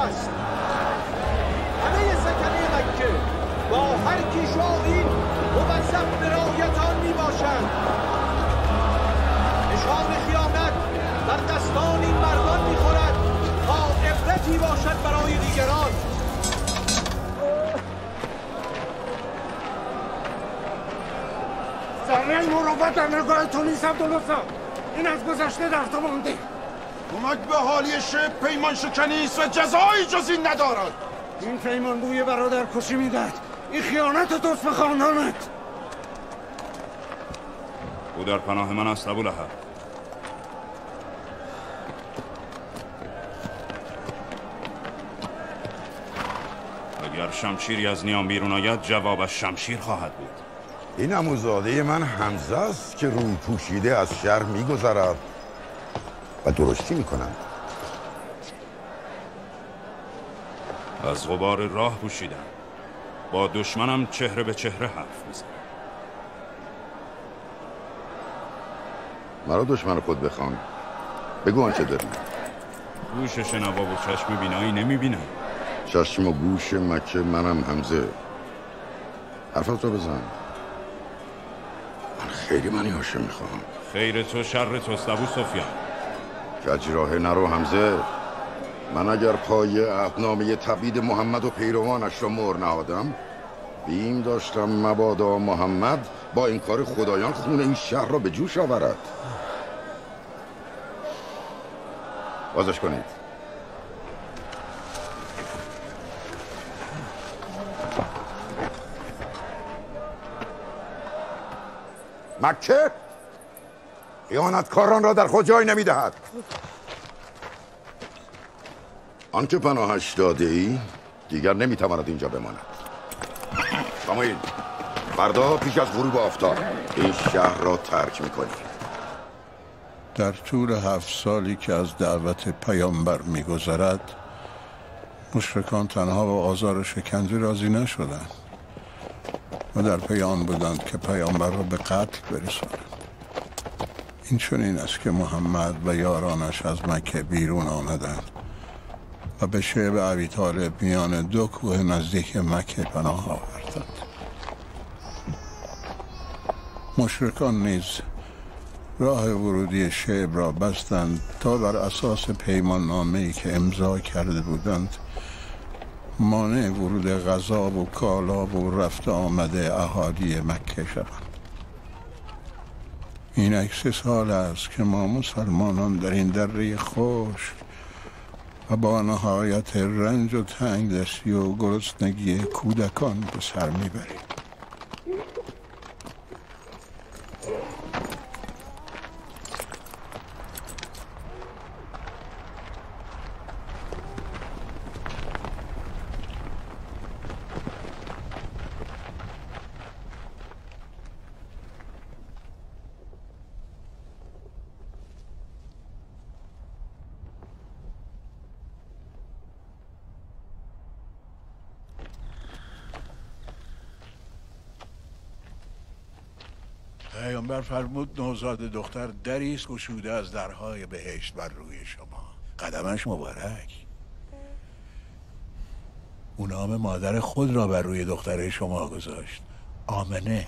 است. همه سکنه مکه با هر کی شاهی موظف به رعایت آن می باشند. نشان خیانت بر دستان این مردان می خورد تا عبرتی باشد برای دیگران. سامن مروت امرگاه تونیس عبدالوسا، این از گذشته درتا مانده. کمک به حالی شب پیمان شکنیست و جزایی جز این ندارد. این پیمان بوی برادر کشی میدهد. این خیانت توست به خاندانت. او در پناه من است ابولهب. اگر شمشیری از نیام بیرون آید جوابش شمشیر خواهد بود. این عموزاده من حمزه است که روی پوشیده از شهر میگذرد و درشتی میکنند. از غبار راه پوشیدم، با دشمنم چهره به چهره حرف میزنم. مرا دشمن خود بخوان، بگو آنچه داری. گوش شنوا و چشم بینایی نمیبینم. چشم و گوش مکه منم حمزه. حرفت رو بزن. خیلی منی هاشم میخوام. خیر تو شر توست ابو سفیان. کجراه نرو حمزه. من اگر پای عهدنامه تبعید محمد و پیروانش را مهر نهادم، بیم داشتم مبادا محمد با این کار خدایان خون این شهر را به جوش آورد. بازش کنید. مکه خیانتکاران را در خود جای نمیدهد. آنکه پناهش داده ای دیگر نمیتواند اینجا بماند. ساموئیل، فردا پیش از غروب آفتاب این شهر را ترک میکنید. در طول 7 سالی که از دعوت پیامبر میگذرد، مشرکان تنها به آزار شکنجه راضی نشدند و در پی آن بودند که پیامبر را به قتل برسانند. این چنین است که محمد و یارانش از مکه بیرون آمدند و به شعب ابی طالب میان 2 کوه نزدیک مکه پناه آوردند. مشرکان نیز راه ورودی شعب را بستند تا بر اساس پیمان نامه‌ای که امضا کرده بودند مانع ورود غذا و کالا و رفت آمده اهالی مکه شدند. این 3 سال است که ما مسلمانان در این دره خشک و با نهایت رنج و تنگدستی و گرسنگی کودکان به سر میبریم. پیامبر فرمود نوزاد دختر دری است گشوده از درهای بهشت بر روی شما. قدمش مبارک. او نام مادر خود را بر روی دختر شما گذاشت، آمنه.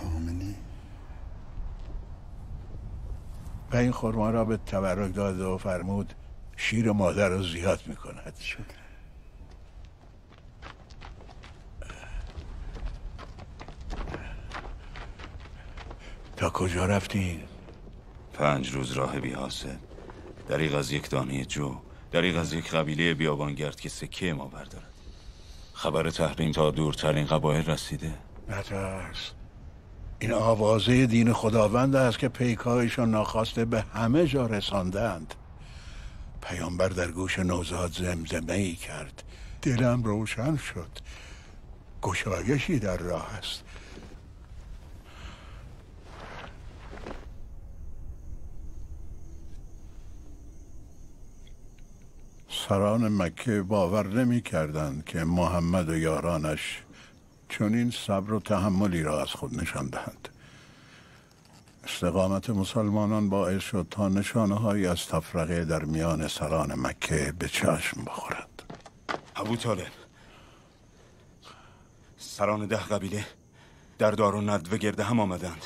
و این خرما را به تبرک داد و فرمود شیر مادر را زیاد میکند. تا کجا رفتین؟ 5 روز راه بی‌حاصل، دریغ از یک دانه جو، دریغ از یک قبیله بیابانگرد که سکه ما بردارد. خبر تحریم تا دورترین قبایل رسیده. نترس، این آوازه دین خداوند است که پیکایشان ناخواسته به همه جا رساندند. پیامبر در گوش نوزاد زمزمه‌ای کرد، دلم روشن شد. گشایشی در راه است. سران مکه باور نمی کردند که محمد و یارانش چنین صبر و تحملی را از خود نشان دهند. استقامت مسلمانان باعث شد تا نشانه‌هایی از تفرقه در میان سران مکه به چشم بخورد. ابو طالب سران 10 قبیله در دارالند و گرده هم آمدند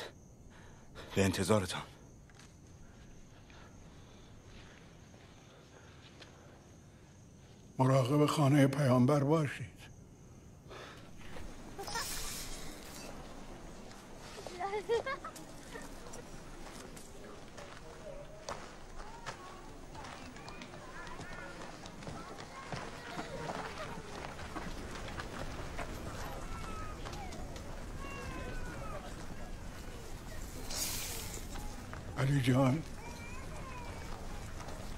به انتظارتان. مراقب خانه پیامبر باشید. علی جان،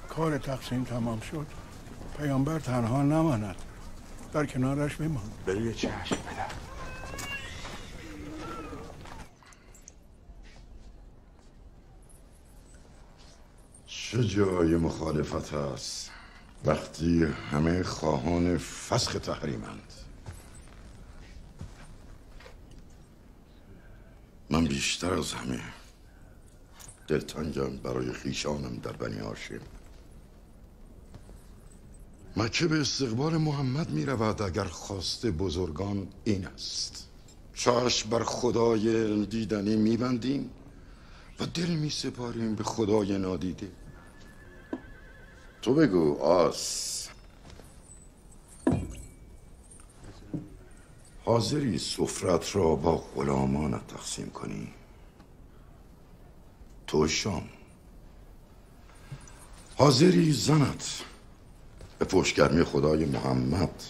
کار تقسیم تمام شد. پیامبر تنها نماند، در کنارش بمان. به روی چشم پدر. چه جای مخالفت است وقتی همه خواهان فسخ تحریمند؟ من بیشتر از همه دلتنگم برای خویشانم در بنی هاشم. مکه به استقبال محمد می رود اگر خواست بزرگان این است. چشم بر خدای دیدنی می بندیم و دل می سپاریم به خدای نادیده. تو بگو آس، حاضری سفرت را با غلامانت تقسیم کنی؟ تو شام، حاضری زنت به پشتگرمی خدای محمد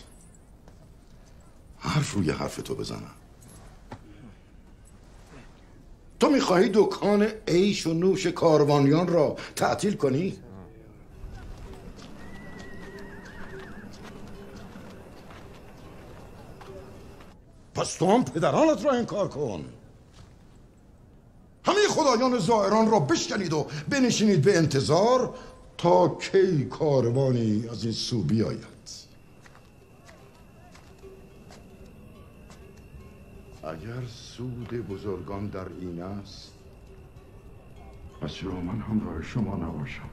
حرف روی حرف تو بزنم؟ تو میخواهی دکان عیش و نوش کاروانیان را تعطیل کنی؟ پس تو هم پدرانت را انکار کن. همه خدایان زائران را بشکنید و بنشینید به انتظار تا کی کاروانی از این سو بیاید. اگر سود بزرگان در این است، پس چرا من همراه شما نباشم؟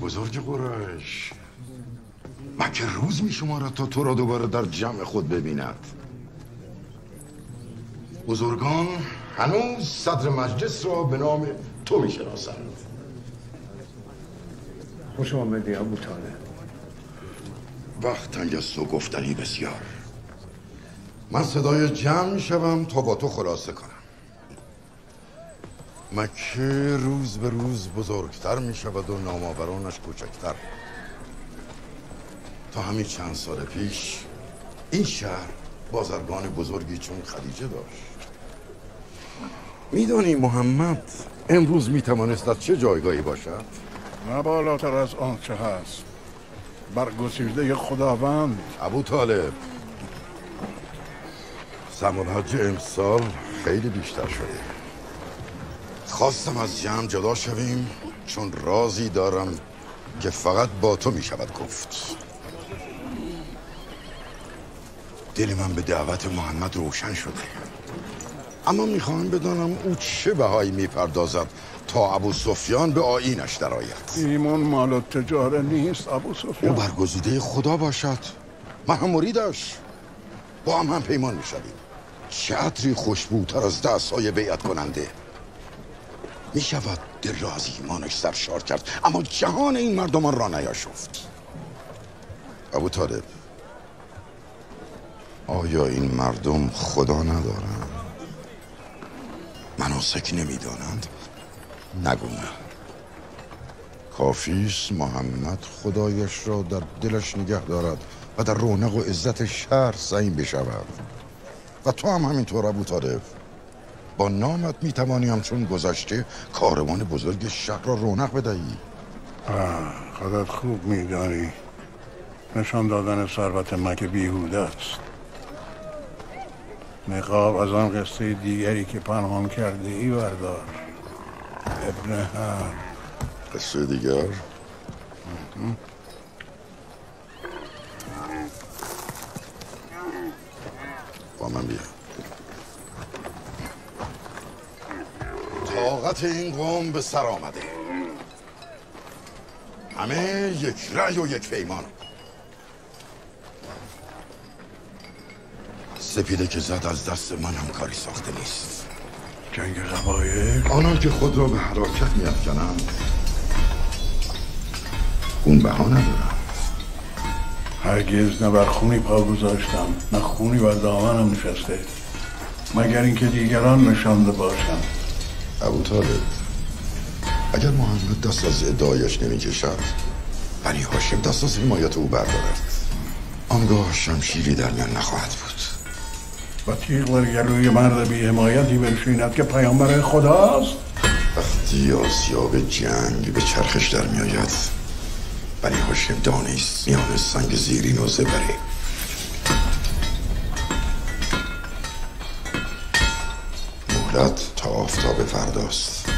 بزرگ قریش، مکه روز می شمارد تا تو را دوباره در جمع خود ببیند. بزرگان هنوز صدر مجلس را به نام تو می شناسند. خوش آمدی ابو طالب. وقت تنگ است و گفتنی بسیار. من صدای جمع می شوم تا با تو خلاصه کنم. مکه روز به روز بزرگتر می شود و نامآورانش کوچکتر. تا همین چند سال پیش این شهر بازرگان بزرگی چون خدیجه داشت. میدانی محمد امروز می توانست در چه جایگاهی باشد؟ نه بالاتر از آنچه هست، برگزیده خداوند. ابو طالب، زمان حج امسال خیلی بیشتر شده. خواستم از جمع جدا شویم چون رازی دارم که فقط با تو می شود گفت. دل من به دعوت محمد روشن شده، اما می خواهم بدانم او چه بهایی می پردازد تا ابو سفیان به آیینش درآید. ایمان مال و تجاره نیست ابو سفیان. او برگزیده خدا باشد، من هم مریدش، با هم پیمان می شویم. چه عطری خوشبوتر از دستهای بیعت کننده. می شود دل را از ایمانش سرشار کرد اما جهان این مردمان را نیاشفت. ابو طالب، آیا این مردم خدا ندارند؟ مناسک نمی دانند؟ نگو نه، کافیست محمد خدایش را در دلش نگه دارد و در رونق و عزت شهر زعیم بشود. و تو هم همینطور ابو طالب، با نامت می توانی همچون گذشته کاروان بزرگ شهر را رونق بدهی. خودت خوب می دانی نشان دادن ثروت مکه بیهوده است. نقاب از آن قصه دیگری که پنهان کرده ای بردار ابن هر. قصه دیگر؟ با من بیا. طاقت این قوم به سر آمده، همه یک رأی و یک پیمان. سپیده که زد از دست من هم کاری ساخته نیست. جنگ قبایل؟ آنها که خود را به حرکت می‌افکنند خون بها ندارم. هرگز نه بر خونی پا گذاشتم نه خونی بر دامنم نشسته، مگر اینکه دیگران نشانده باشم. ابوطالب، اگر محمد دست از ادعایش نمی‌کشد، بنی هاشم دست از حمایت او بردارد، آنگاه شمشیری در میان نخواهد بود. و تیغ بر گلوی مرد بی حمایتی بنشیند که پیامبر خداست. وقتی آسیاب جنگ به چرخش در میآید، بنی هاشم دانه است میان سنگ زیرین و زبره. مهلت تا آفتاب فرداست.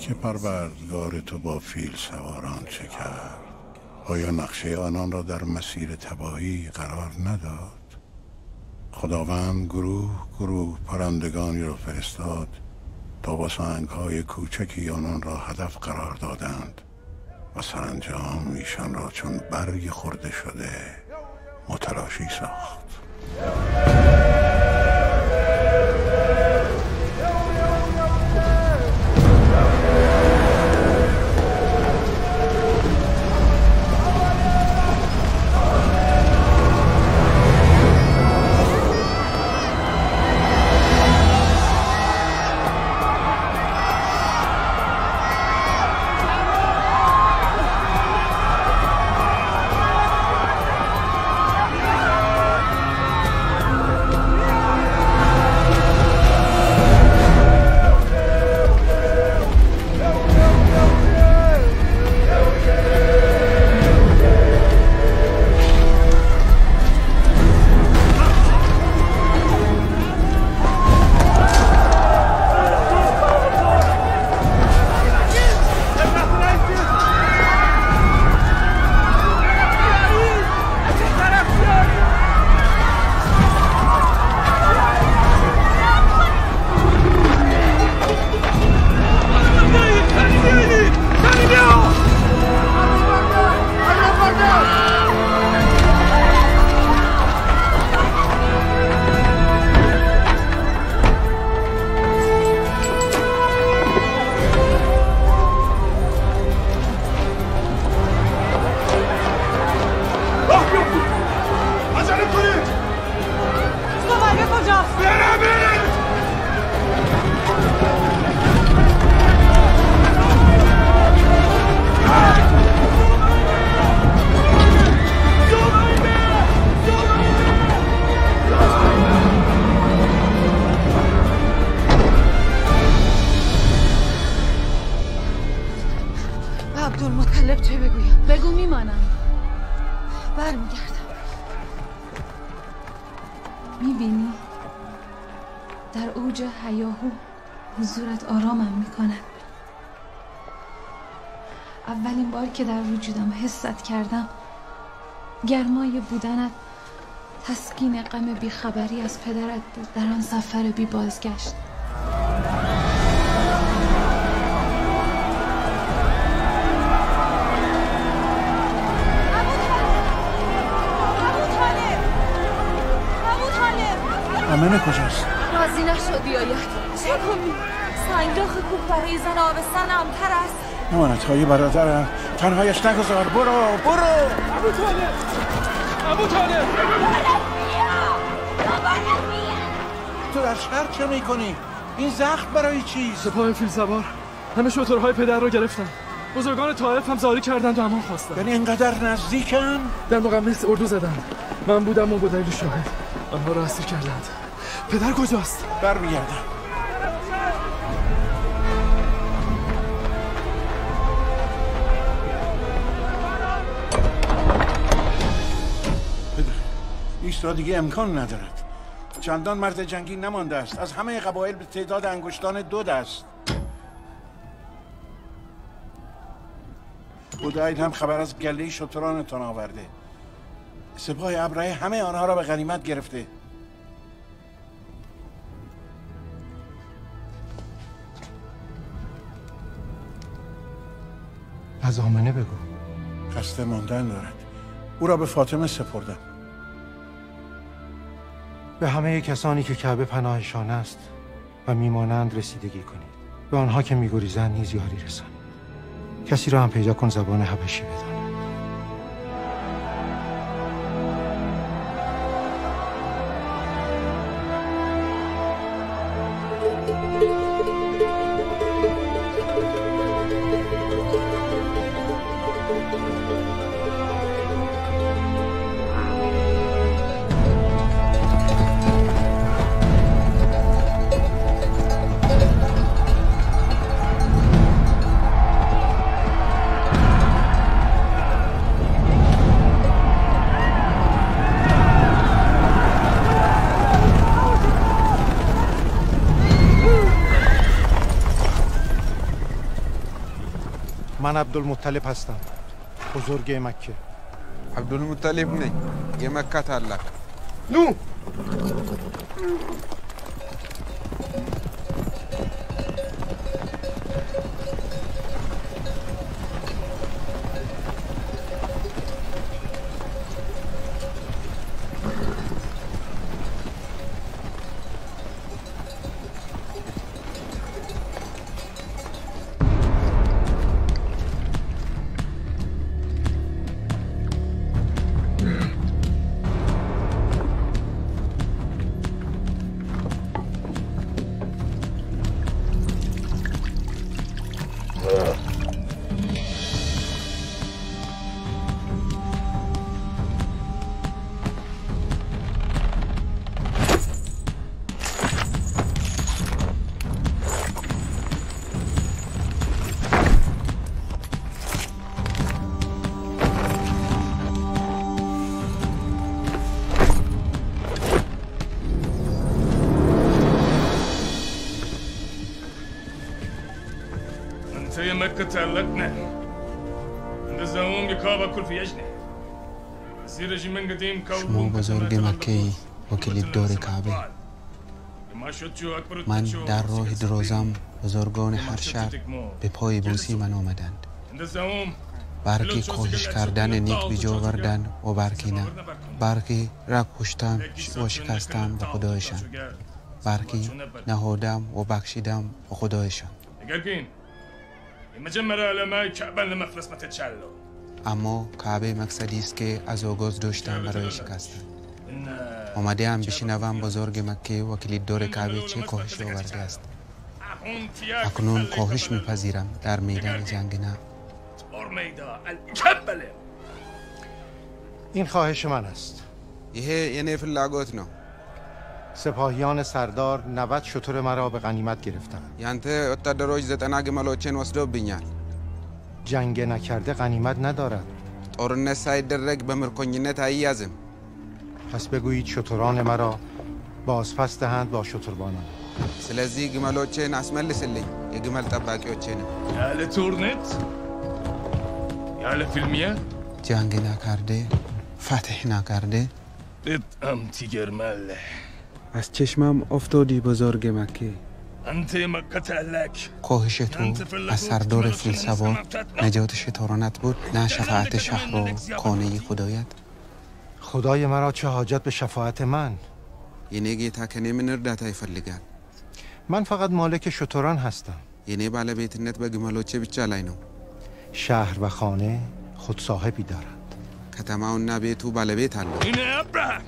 که پروردگار تو با فیل سواران چه کرد؟ آیا نقشه آنان را در مسیر تباهی قرار نداد؟ خداوند گروه پرندگانی را فرستاد تا با سنگ‌های کوچکی آنان را هدف قرار دادند و سرانجام ایشان را چون برگ خورده شده متلاشی ساخت. در اوج هیاهو حضورت آرامم میکند. اولین بار که در وجودم حست کردم، گرمای بودنت تسکین غم بیخبری از پدرت بود در آن سفر بی بازگشت. امنه کجاست؟ راضی نشد بیاید. چه کنی؟ سنگداخ کوه برای زن آبستن امتر است. نمانت هایی برادرم، تنهایش نگذار. برو ابوطالب بیا. تو در شهر چه میکنی؟ این زخم برای چی؟ سپاه فیلسوار همه شترهای پدر رو گرفتن، بزرگان طائف هم زاری کردند و امان خواستند. یعنی اینقدر نزدیکن؟ در مقمص اردو زدند، من بودم و بدلیل شاهد آنها را اسیر کردند. پدر کجاست؟ برمیگردم. پدر ایستا دیگه امکان ندارد، چندان مرد جنگی نمانده است. از همه قبایل به تعداد انگشتان دو دست. بدایل هم خبر از گله شترانتان آورده. سپاه ابرهه همه آنها را به غنیمت گرفته. از آمنه بگو. خسته ماندن دارد. او را به فاطمه سپردم. به همه کسانی که کعبه پناهشان است و میمانند رسیدگی کنید. به آنها که میگریزند نیز یاری رسانید. کسی را هم پیدا کن زبان حبشی بداند. من عبدالمطلب هستم، بزرگ مکه. عبدالمطلب نه، یه مکه تعلق. نو مكة تعلقنا عند الزموم بكابا كل في يجنه السير رجيم قديم كوبون بزرگ مكي وكيل الدور كعبه من در راه دروزم بزرگان هر شب به پای بوسی من آمدند. برکی کوشش کردن نیک بیجا آوردن و برکی نه. برکی را کشتم و شکستم و خدایشان. برکی نهادم و بخشیدم و خدایشان. اما کعبه مقصدی است که از آغاز داشتم برای شکستن. آمده ام بشنوم بزرگ مکه وکیل دور کعبه چه کاهش آورده است. اکنون کاهش میپذیرم در میدان جنگ نه. این خواهش من است. یعنی فلاگوت نه. سپاهیان سردار 90 شتر مرا به غنیمت گرفتند. یعنی وتدروج زتناگ ملوچن وسدو بینیان. جنگ نکرده غنیمت ندارد. اورن سایدرگ به مرکنیت ایازم. پس بگویید شتران مرا بازپس دهند با شتربانان. سلازي جمالوتشين أسملس اللي يجمل تبعك يوتشين. يا لتورنت يا لفيلمية. جانجنا كاردي فاتحنا كاردي. اتأم تجر ماله. از چشمم افتادی بزرگ مکه. انت مکت علک. کوهش تو از سردار فلسفه نجاتش تورنت بود نه شفاعت شهر و کانه خدایت. خدای مرا چه حاجت به شفاعت من؟ یعنی گی تکنی من ردتای فرلگان. من فقط مالک شتران هستم. یعنی بالا بیت نت به گمالوچه بیچالاینو. شهر و خانه خود صاحبی دارند. کتماون نبی تو بالا بیت هلو. این ابراهیم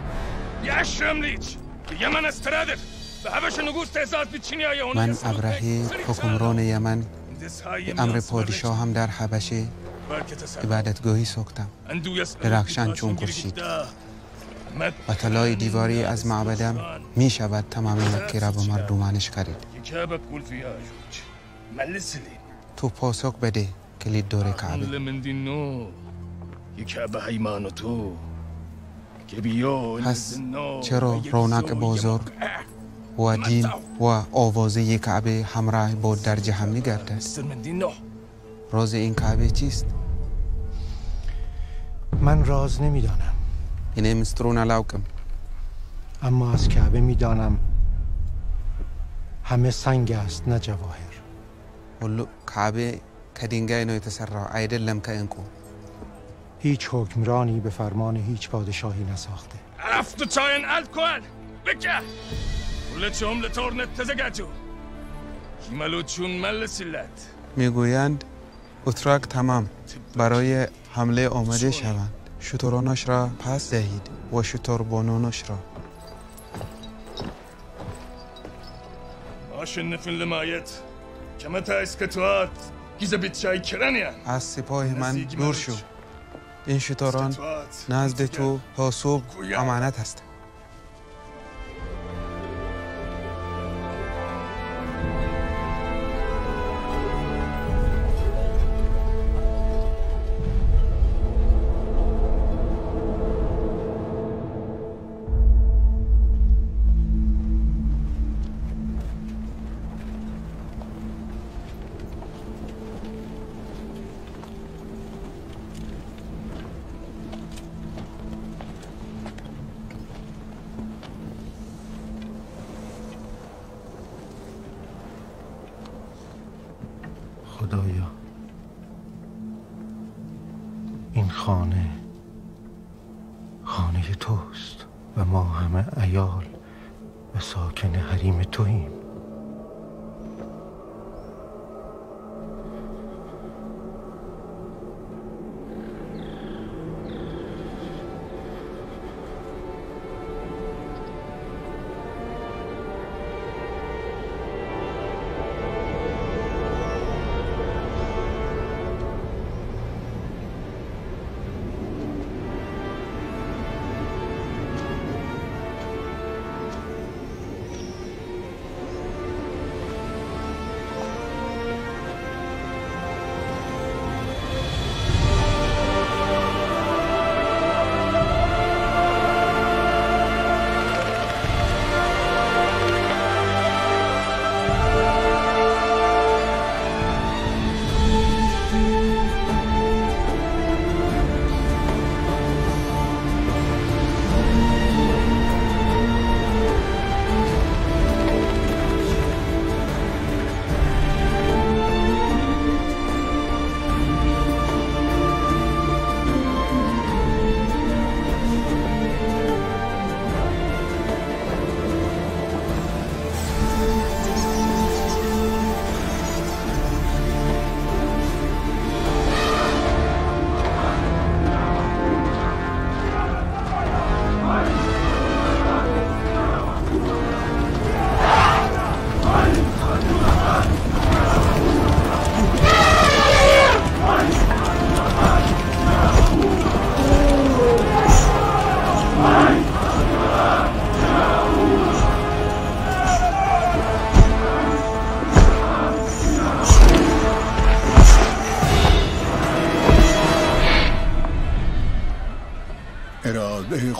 یه شملیچ. یمن استرادت به هوش نگوست احساس بیچینی های اون من ابراهیم حکمران یمن به امر پادشاه هم در حبشه عبادتگاهی ساختم درخشان چون خورشید و طلای دیواری از معبدم می شود تمام مکه را به مردمانش کرد تو پاسخ بده کلید دور کعبه پس چرا رونق بازار و دین و آوازه کعبه همراه با درجه هم نگرده؟ راز این کعبه چیست؟ من راز نمیدانم. اینه مسترون علاوکم. اما از کعبه میدانم همه سنگ است نه جواهر. ولو کعبه کدینگه اینو اتسرع ایدلم که اینکو. هیچ حکمرانی به فرمان هیچ پادشاهی نساخته. عرفت چاین الکل بکه. ولچوم لتورنت تزگاتو. کیمالوچون مل سیلت. میگویند اتراک تمام برای حمله آمده شوند شترانش را پس دهید و شتربانانش را از سپاه من دور شو این شتران نزد تو تا صبح امانت است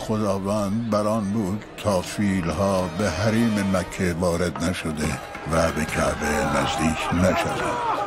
خداوند بران بود تا فیلها به حریم مکه وارد نشده و به کعبه نزدیک نشدند.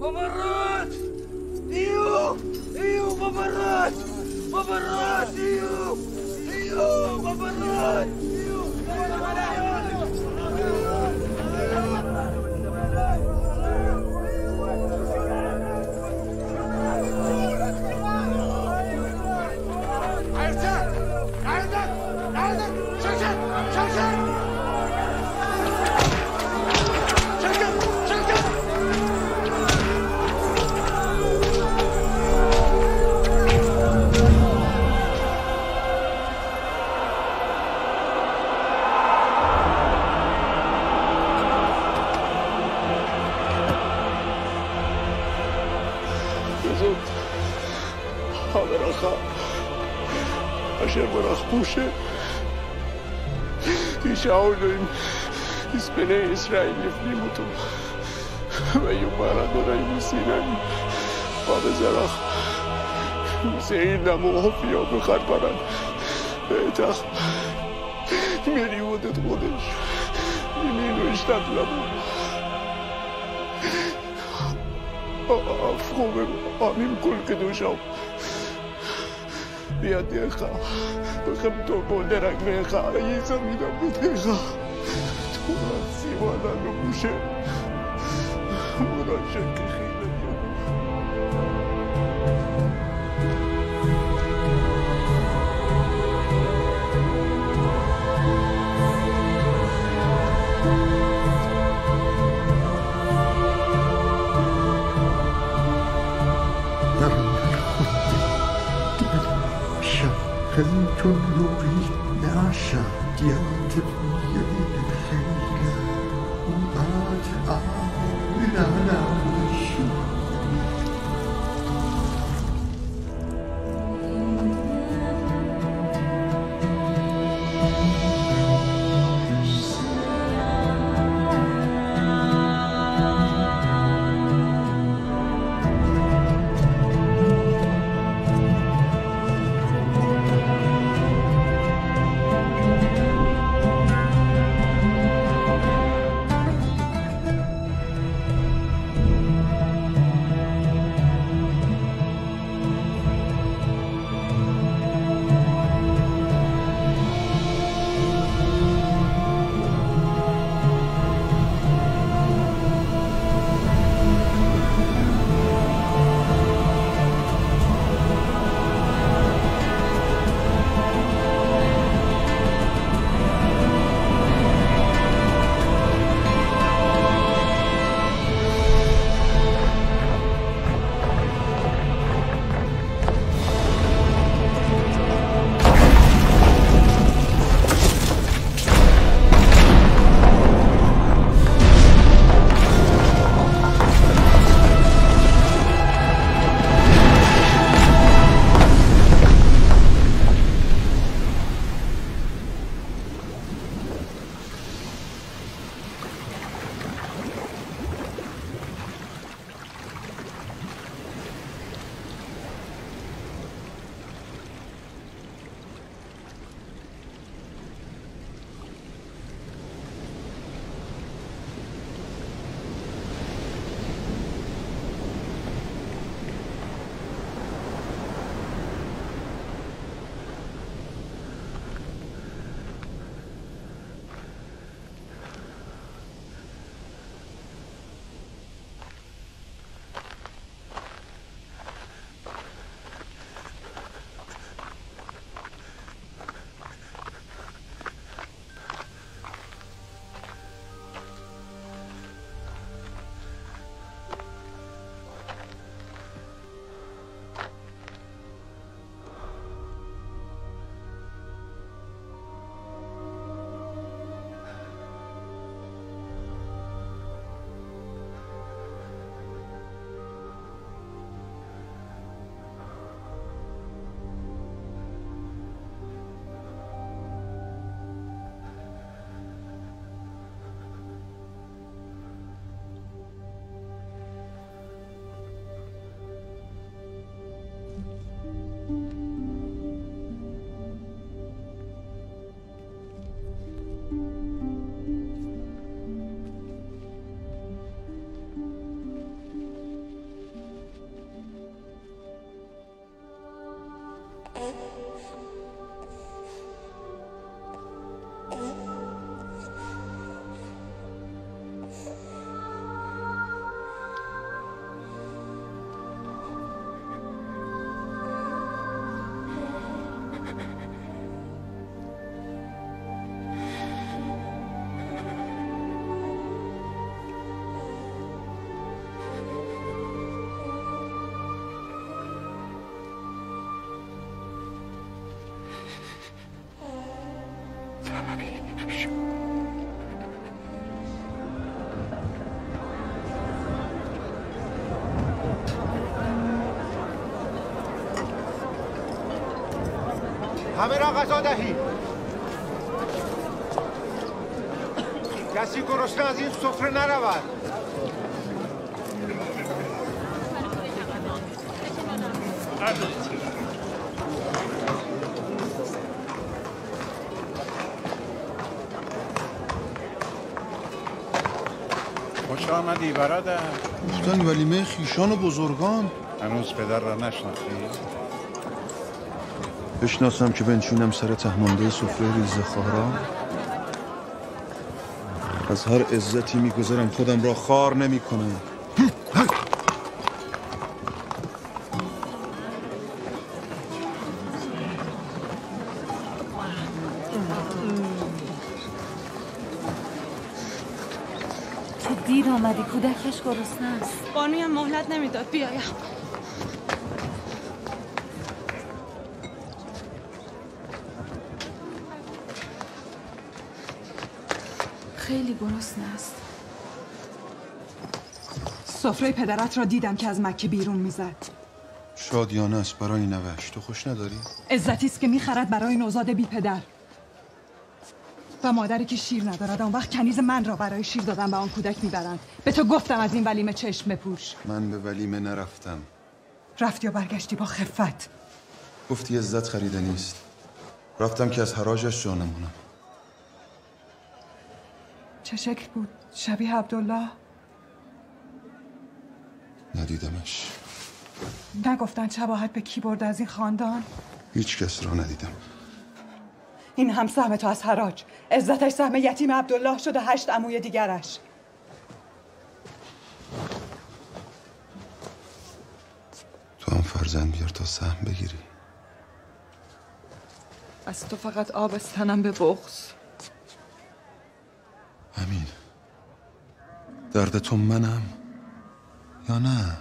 ممرات ايو ممرات ممرات ايو ممرات ايو بوشه ایش آوردیم ایس بنه اسرائیل یفنیم اتوم و برادرای میسینن باب زراخ میسین دمو فیو بخار بران تا میری ودت خودش میلو اشتاد لبو افخوم آمیم کل کدوشم بیا دیخا بخم تو بودرک میخا ایزا میدم بودیخا تو رسی والا نموشه برای شکل خیلی چون نوری ناشا دیانت بیدید خیلی اون باید آمین همه را غذا دهید. کسی گرسنه از این سفره نرود. خوش آمدی برادر. گفتن ولیمه خیشان و بزرگان. هنوز پدر را نشناختی؟ بشناسم که بنشینم سر تهمانده سفره ریزه خوارا. از هر عزتی میگذرم خودم را خوار نمی کنم. دیر آمدی، کودکش گرسنه است. بانویم مهلت نمیداد بیایم. خیلی گرسنه است. سفره پدرت را دیدم که از مکه بیرون میزد. شادیانه است برای نوش. تو خوش نداری؟ عزتی است که میخرد برای نوزاد بی پدر. و مادری که شیر ندارد آن وقت کنیز من را برای شیر دادن به آن کودک میبرند. به تو گفتم از این ولیمه چشم بپوش. من به ولیمه نرفتم. رفت یا برگشتی با خفت؟ گفتی عزت خریدنی است. رفتم که از حراجش جا نمونم. چه شکل بود؟ شبیه عبدالله؟ ندیدمش. نگفتن شباهت به کی برده از این خاندان؟ هیچ کس را ندیدم. این هم سهم تو از حراج. عزتش سهم یتیم عبدالله شد و 8 عموی دیگرش. تو هم فرزند بیار تا سهم بگیری. از تو فقط آب از تنم به بغض. همین. درد تو منم یا نه؟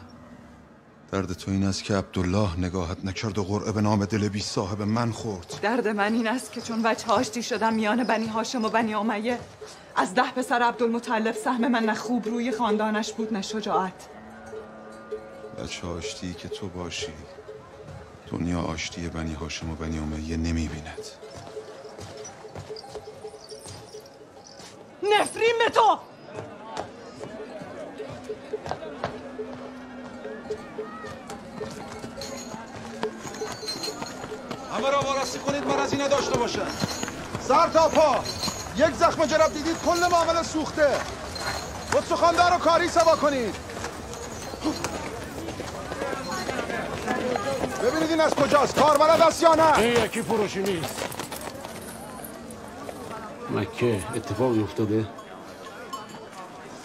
درد تو این است که عبدالله نگاهت نکرد و قرعه به نام دل بی صاحب من خورد. درد من این است که چون وجه آشتی شدم میان بنی هاشم و بنی امیه، از 10 پسر عبدالمطلب سهم من نه خوب روی خاندانش بود نه شجاعت. وجه آشتی که تو باشی دنیا آشتی بنی هاشم و بنی امیه نمیبیند. نفرین به تو! همه را وارسی کنید مرضی نداشته باشند. سر تا پا یک زخم جرب دیدید کل معامله سوخته. بطسخانده رو کاری سوا کنید. ببینید این از کجاست، کاربلد است یا نه؟ این یکی فروشی نیست. مکه اتفاقی افتاده؟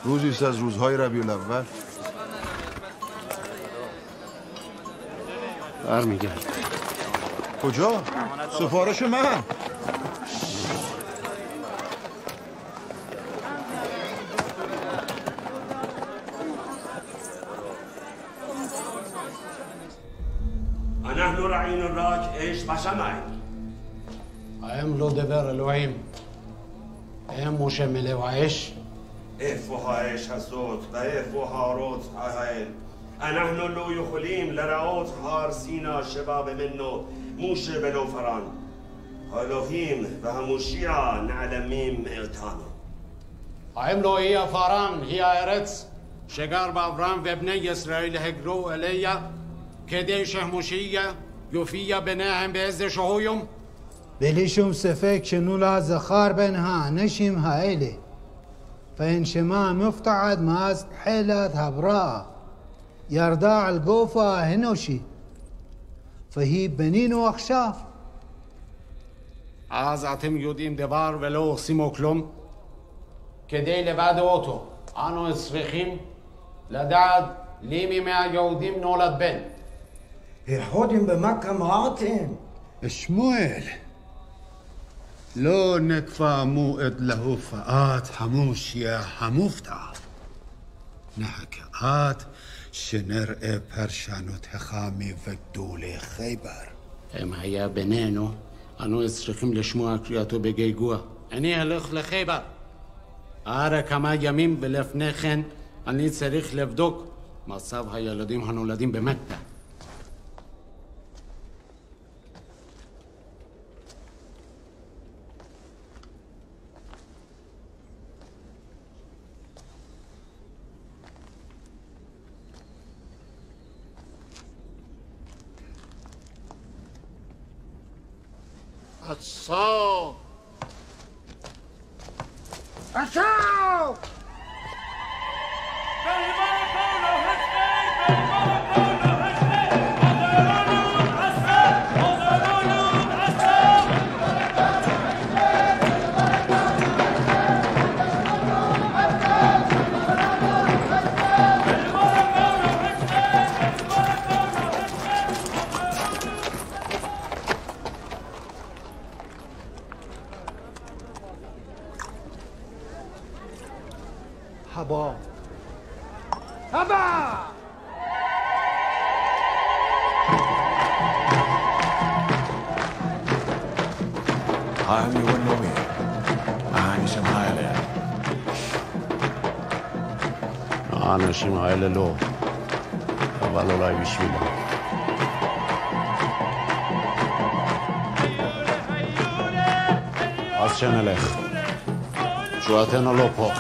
روزیست از روزهای ربیع الاول. برمیگرد. کجا؟ سفارش من. أنحن رعين الراج إيش بشمعي. I am Lord Ever Elohim. I am Moshe Melevaish. إفوهايش هسوت بإفوهاروت هايل. أنحن لو يخليم لرأوت هارسينا شباب منه. موشه بلوفران الوهیم و هموشیا نعلمیم ایتانو ایم لوهی فران هی ایرت شگر بابران و ابن اسرائیل هگرو علیا کده شهموشیا یوفیا بناهم به از شهویم بلیشم سفک شنولا زخار بنها نشیم هایلی فان شما مفتعد ماست حیلت هبرا یرداع الگوفا هنوشی فهی بنین و اخشاف از اتم یودیم دوار ولو سیموکلوم کدی لباد اوتو آنو اسرخیم لداد لیمی مع یودیم نولد بن یهودیم به مکه معاتیم شموئل لو نکفا موعد له فآت هموشیه هموفتع نهکات شنرع پرشان و تخامی و دوله خیبر ام هیا بنانو انو اسرخیم لشموع کریاتو بگیگوا انی الخ لخیبر آره کما یمیم بلفنه خن انی صریخ لفدوک مصاب هیا لدیم هنولدیم به مکه الصوم. الصوم. אנשים האלה לא, אבל אולי בשבילם. אז שנלך. תשועתנו לא פה.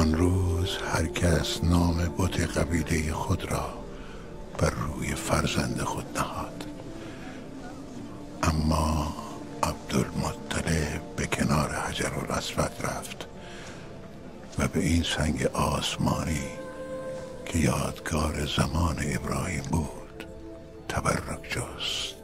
آن روز هر کس نام بت قبیله خود را بر روی فرزند خود نهاد، اما عبدالمطلب به کنار حجرالاسود رفت و به این سنگ آسمانی که یادگار زمان ابراهیم بود تبرک جست.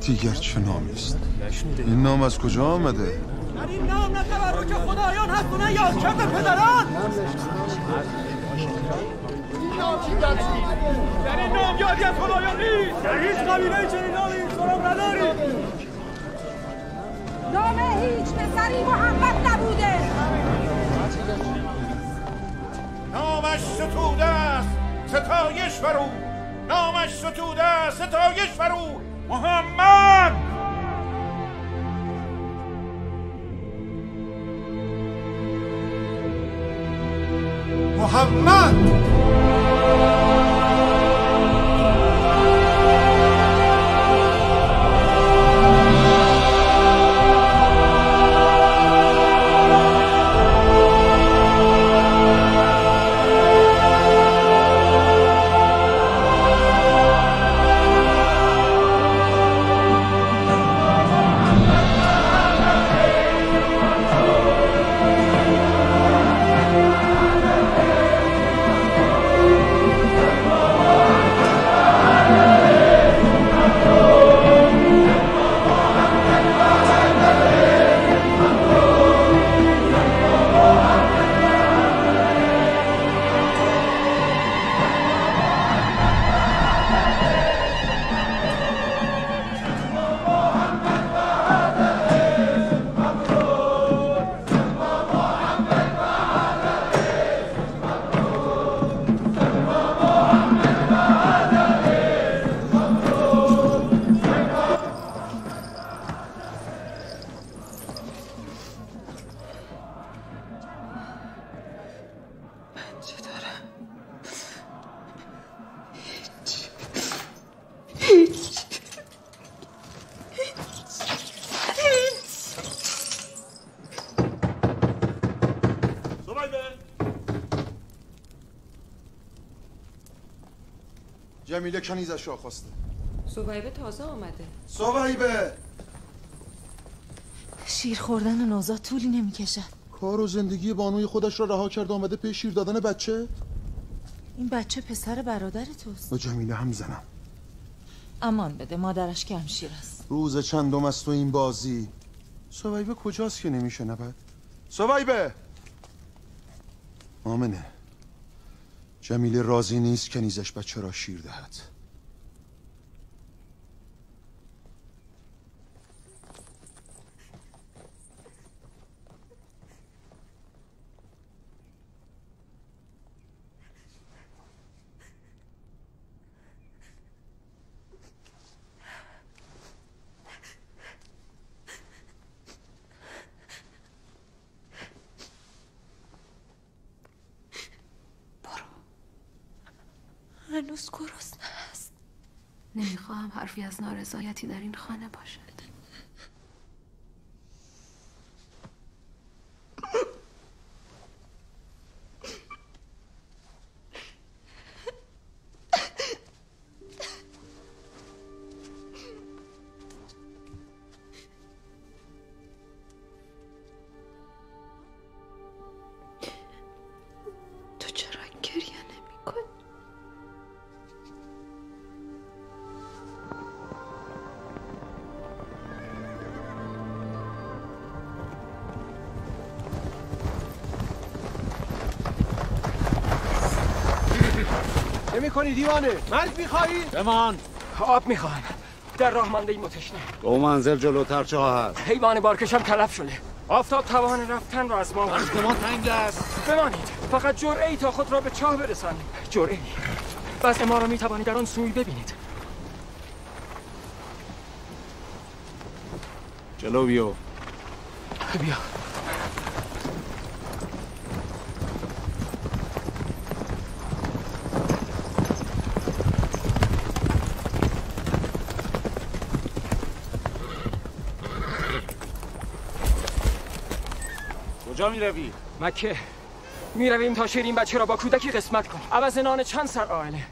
دیگر چه نامی است؟ این نام از کجا آمده؟ این نام نه تبرک خدایان هست و نه یادکرد پدران. در این نام یادی از خدایان نیست. در هیچ قبیله‌ای چنین نامی سراغ نداریم. نام هیچ پسری محمد نبوده. نامش ستوده است، ستایش بر او. نامش ستوده است، ستایش بر او. محمد! محمد! جمیله کنیزش را خواسته. صویبه تازه آمده. صویبه! شیر خوردن نوزاد طولی نمی کشد. کار و زندگی بانوی خودش را رها کرد آمده پیش شیر دادن بچه؟ این بچه پسر برادر توست و جمیله هم زنم. امان بده، مادرش کم شیر است. روز چندم است تو این بازی؟ صویبه کجاست که نمیشه نبد؟ صویبه! آمنه جمیله راضی نیست کنیزش بچه را شیر دهد. هنوز گرسنه است. نمیخواهم حرفی از نارضایتی در این خانه باشد. کنی دیوانه مرد میخوایی؟ بمان آب میخوام، در راه مانده ایم و تشنه. دو منزل جلوتر چه هست؟ حیوان بارکشم تلف شده. آفتاب توان رفتن را از ما برد. بمان تنگ است. بمانید، فقط جرعه‌ای تا خود را به چاه برسانید. جرعه‌ای وضع ما را میتوانید در آن سوی ببینید. جلو بیو. بیا جا می روی؟ مکه می رویم تا شیر این بچه را با کودکی قسمت کنیم عوض نان چند سر آهله.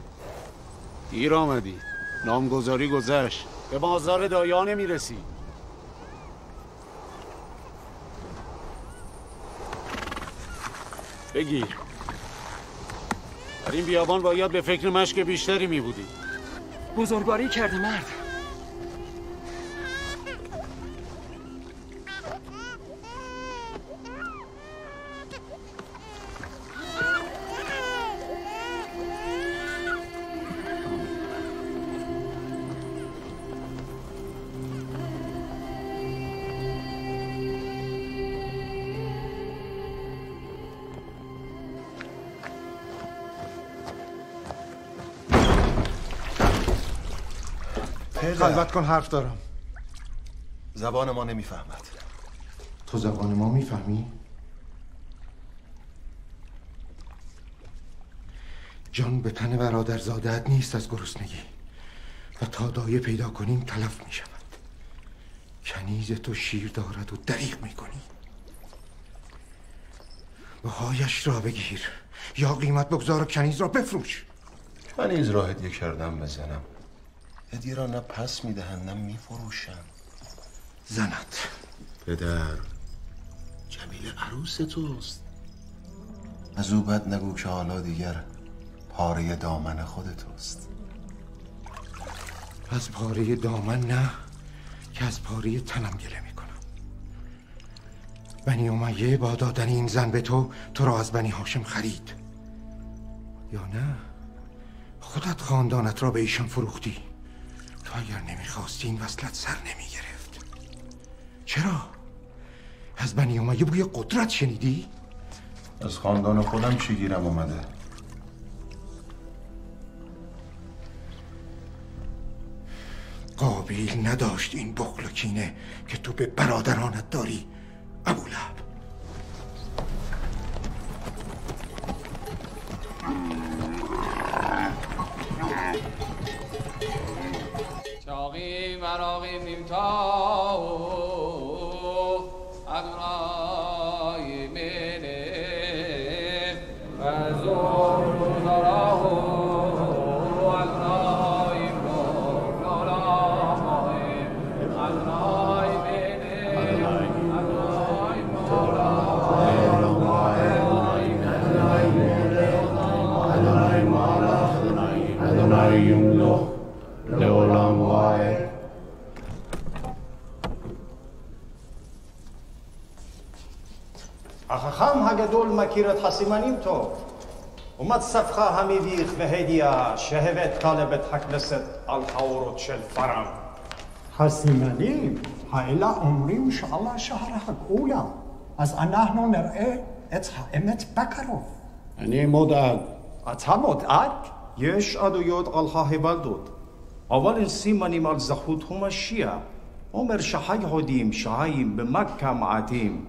دیر آمدید، نامگذاری گذشت، به بازار دایانه می رسی. بگیر. در این بیابان باید به فکر مشک بیشتری می بودی. بزرگواری کردی مرد. خلوت کن، حرف دارم. زبان ما نمیفهمد. تو زبان ما میفهمی؟ جان به تن برادر زادت نیست از گرسنگی و تا دایه پیدا کنیم تلف میشود. کنیز تو شیر دارد و دریغ میکنی. بهایش را بگیر یا قیمت بگذار و کنیز را بفروش. کنیز را هدیه کردم به زنم. هدیه را نه پس میدهند نه میفروشند. زنت پدر جمیله عروس توست. از او بد نگو که حالا دیگر پاره دامن خود توست. از پاره دامن نه، که از پاره تنم گله میکنم. بنی امیه با دادن این زن به تو را از بنی هاشم خرید، یا نه خودت خاندانت را به ایشان فروختی. اگر نمیخواستی این وصلت سر نمیگرفت. چرا؟ از بنی امیه بوی قدرت شنیدی؟ از خاندان خودم چی گیرم آمده؟ قابل نداشت این بخل و کینه که تو به برادرانت داری ابولهب. چاقی مراقی نیمتا و ادرای منه و زور داره و ادرای החכם הגדול מכיר את הסימנים טוב. ומצפך המביך והידיעה שהבאת לבית הכנסת על חאורות של פרעם. הסימנים האלה אומרים שעלה שחר הגאולה, אז אנחנו נראה את האמת בקרוב. אני מודאג. אתה מודאג? יש עדויות על ההיוולדות, אבל סימנים על זכות המשיח. אומר שהיהודים שחיים במכה מעטים.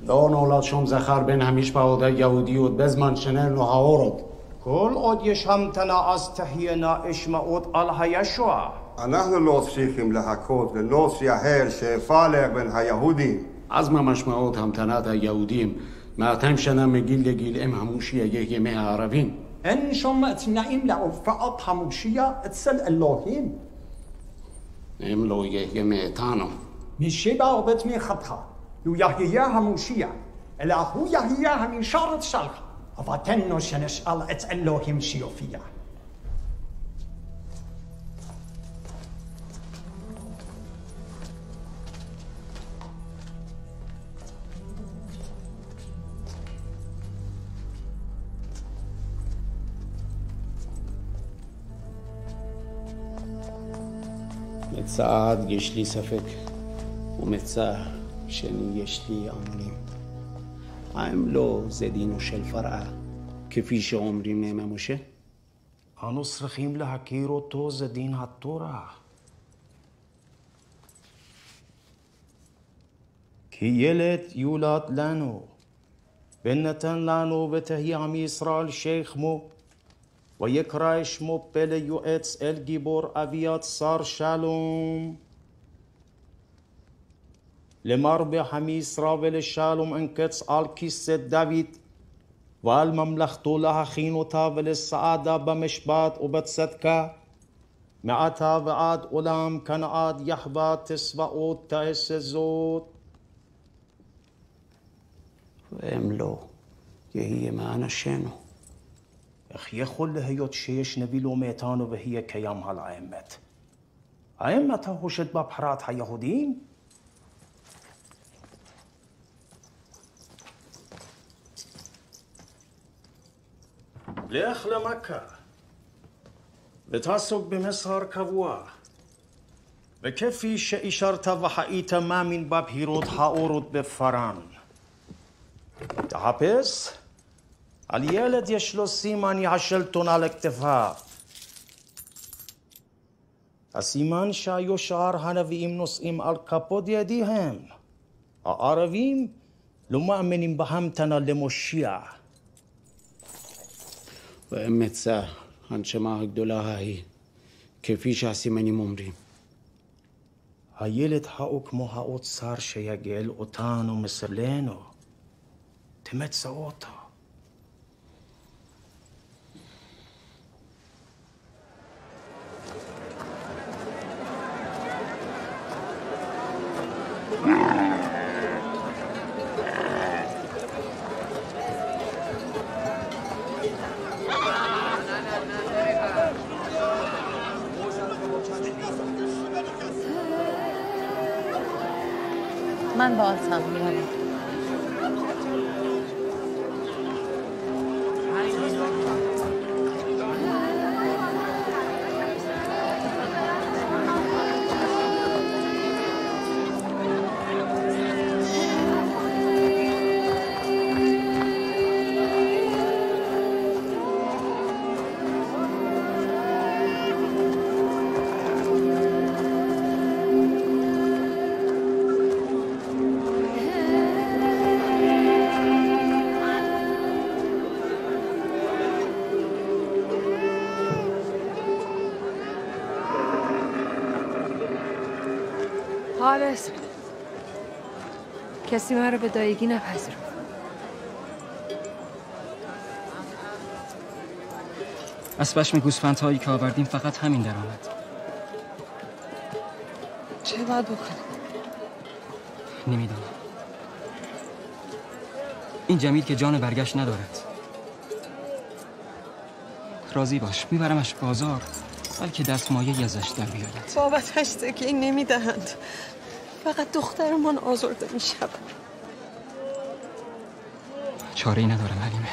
לא נולד שום זכר בין המשפחות היהודיות בזמן שנרנו האורות. כל עוד יש המתנה אז תהיינה אשמעות על הישוע. אנחנו לא צריכים לחכות ולא שיהל שיפלח בין היהודים. אז מה משמעות המתנת היהודים 200 שנה מגיל לגיל עם המושיע ימי הערבים? אין שום תנאים להופעת המושיע אצל אלוהים. הם לא יהיה מאיתנו. משיבה עובד מחתך. לו יהיה המושיע, אלא הוא יהיה הנשארת שלך. אבותינו שנשאל את אלוהים שיופיע. מצד יש לי ספק, ומצד שני יש לי אומרים. האם לא זה דינו של פרעה, כפי שאומרים להם משה? אנו צריכים להכיר אותו, זה דין התורה. כי ילד יולד לנו, ונתן לנו ותהיה עם ישראל שכמו. ויקרא שמו פלא יועץ אל גיבור אביית שר שלום. למרבה חמישרה ולשלום אנקץ על כיסא דוד, ועל ממלכתו להכין אותה ולסעדה במשפט ובצדקה. מעתה ועד עולם כנעד יחווה תשבעות תעשה זאת. ואם לא, יהיה מאנשינו. איך יכול להיות שיש נביא לא מאיתנו והיה קיים על האמת? האמת ההושת בבחירת היהודים? לך למכה ותעסוק במסחר קבוע, וכפי שאישרת וחיית מאמין בבהירות האורות בפרעם. תחפש? על ילד יש לו סימן השלטון על הכתפיו. הסימן שהיו שאר הנביאים נושאים על כפות ידיהם. הערבים לא מאמינים בהמתנה למושיע. ואם מצא הנשמה הגדולה ההיא, כפי שהסימנים אומרים. הילד הוא כמו האוצר שיגאל אותנו מסלנו. תמצאו אותו. من با آسان می‌مانم. حارس، کسی من رو به دایگی نپذیرفت. از پشم گوسفندهایی که آوردیم فقط همین درآمد. چه باید بکنم؟ نمیدونم. این جمیل که جان برگشت ندارد. راضی باش، میبرمش بازار، بلکه دستمایه ازش در بیاید. بابتش تکیه نمیدهند. فقط دخترمان آزرده می‌شود. چاره‌ای ندارم حلیمه.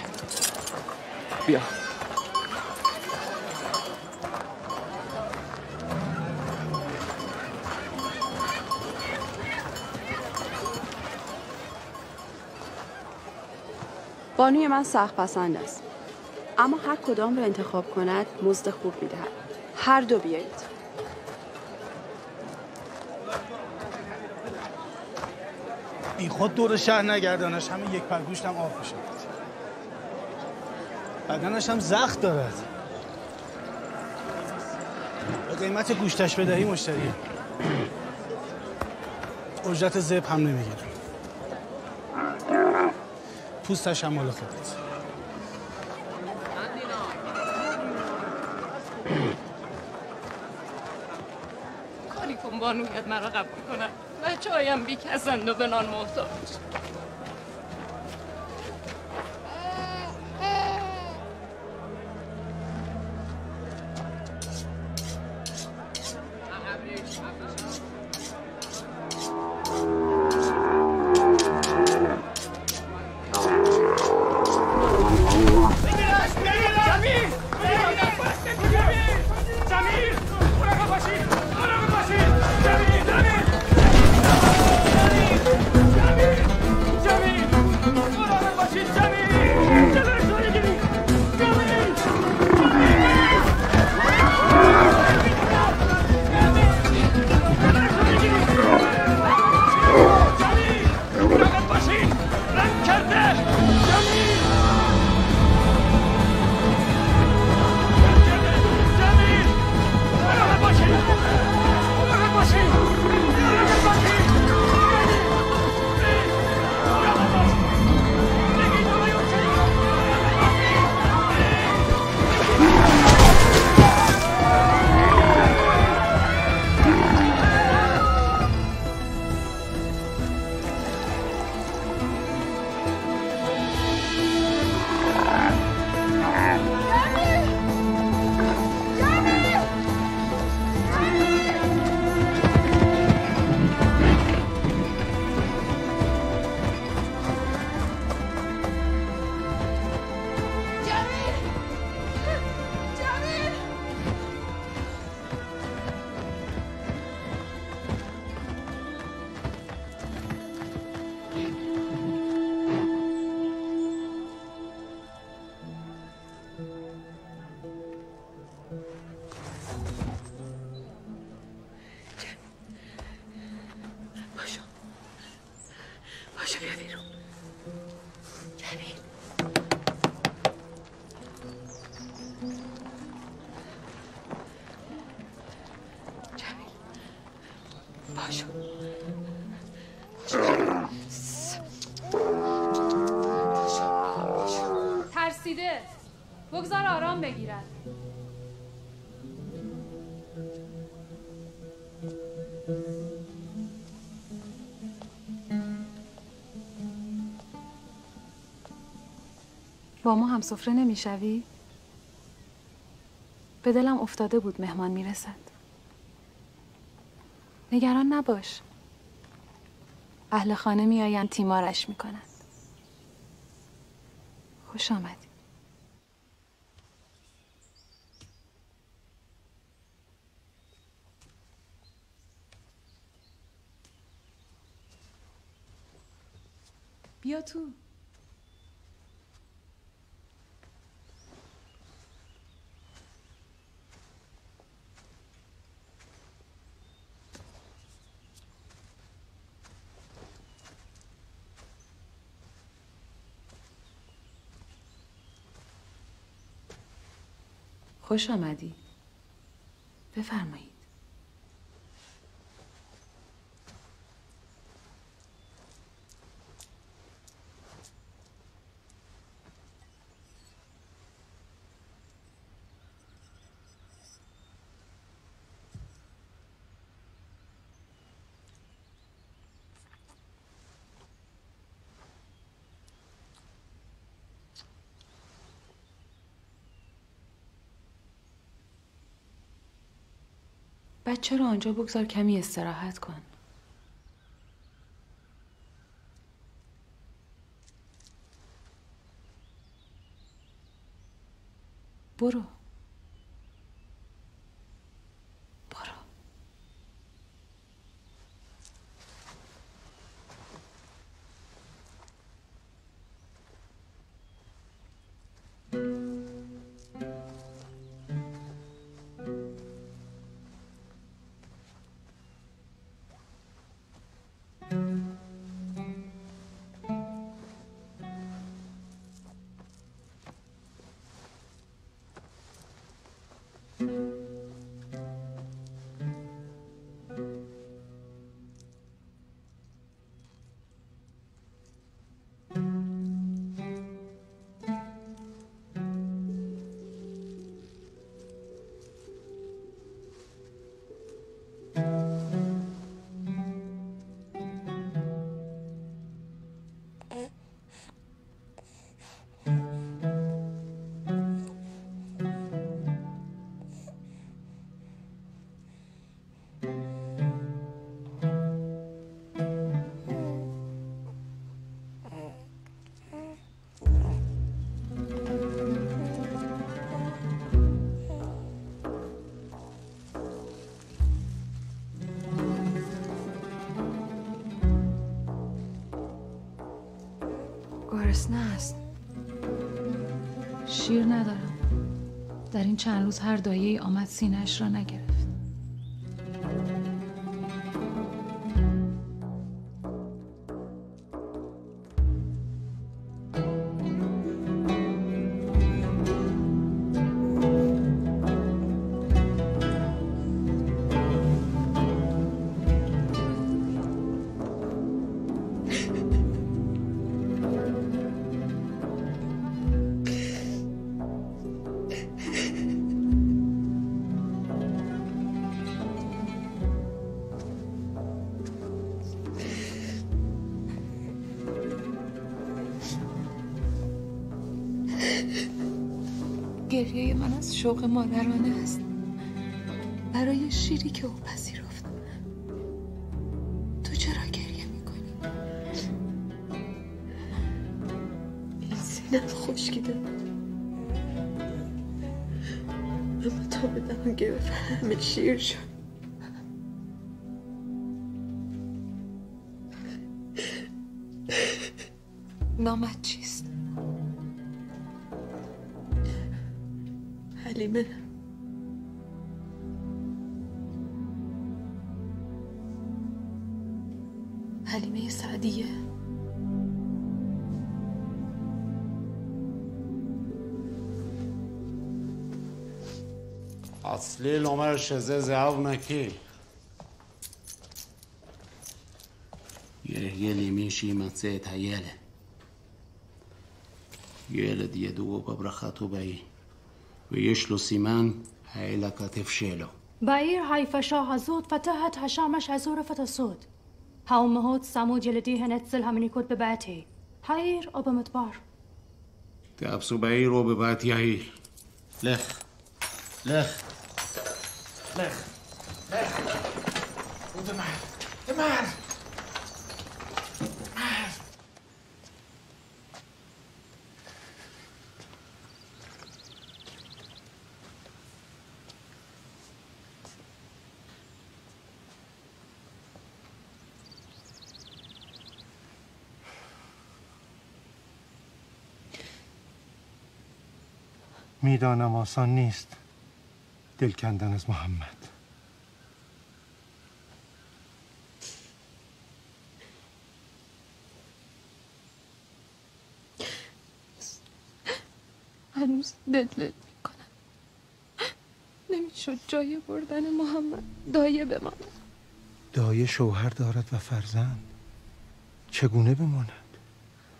بیا. بانوی من سخت پسند است، اما هر کدام را انتخاب کند مزد خوب می‌دهد. هر دو بیایید. بی خود دور شهر نگردانش، همه یک پرگوشت هم آب می‌شود. بدنش هم زخم دارد. به قیمت گوشتش بدهی مشتری اجرت ذبح هم نمی‌گیرم. پوستش هم مال خودت. کاری کن بانویت مرا قبول کنم. بچه هایم بی کسند و به نان محتاج. با ما هم سفره نمیشوی؟ به دلم افتاده بود مهمان میرسد. نگران نباش. اهل خانه میآیند تیمارش میکنند. خوش آمدی. بیا تو. خوش آمدی. بفرمایید. بچه رو آنجا بگذار کمی استراحت کن. برو. گرسنه هستم، شیر ندارم. در این چند روز هر دایه‌ای آمد سینه‌اش را نگرفت. گریه من از شوق مادرانه است برای شیری که او پذیرفت. تو چرا گریه میکنی؟ سینم خشکیده، اما تا به دهان گرفت همه شیر شد. نامت چیست؟ حلیمه. حلیمه سعدیه. اصلی لومر شزه زعب نکی يهيلي ميشي متسيت هياله يلد يدو ببرخاتو باي ويش له سيمان هيلا كتفشله بعير هاي فشاها زود فتحت هشامش عزورة فتسود هاو مهود سامود يلديها نتسلها من يكود ببعتي هاير أو بمتبار تابسو بعير أو ببعتي هاير لخ لخ لخ لخ ودمار دمار میدانم آسان نیست دل کندن از محمد. هنوز دل میکنم. نمیشد جای بردن محمد دایه بماند. دایه شوهر دارد و فرزند، چگونه بماند؟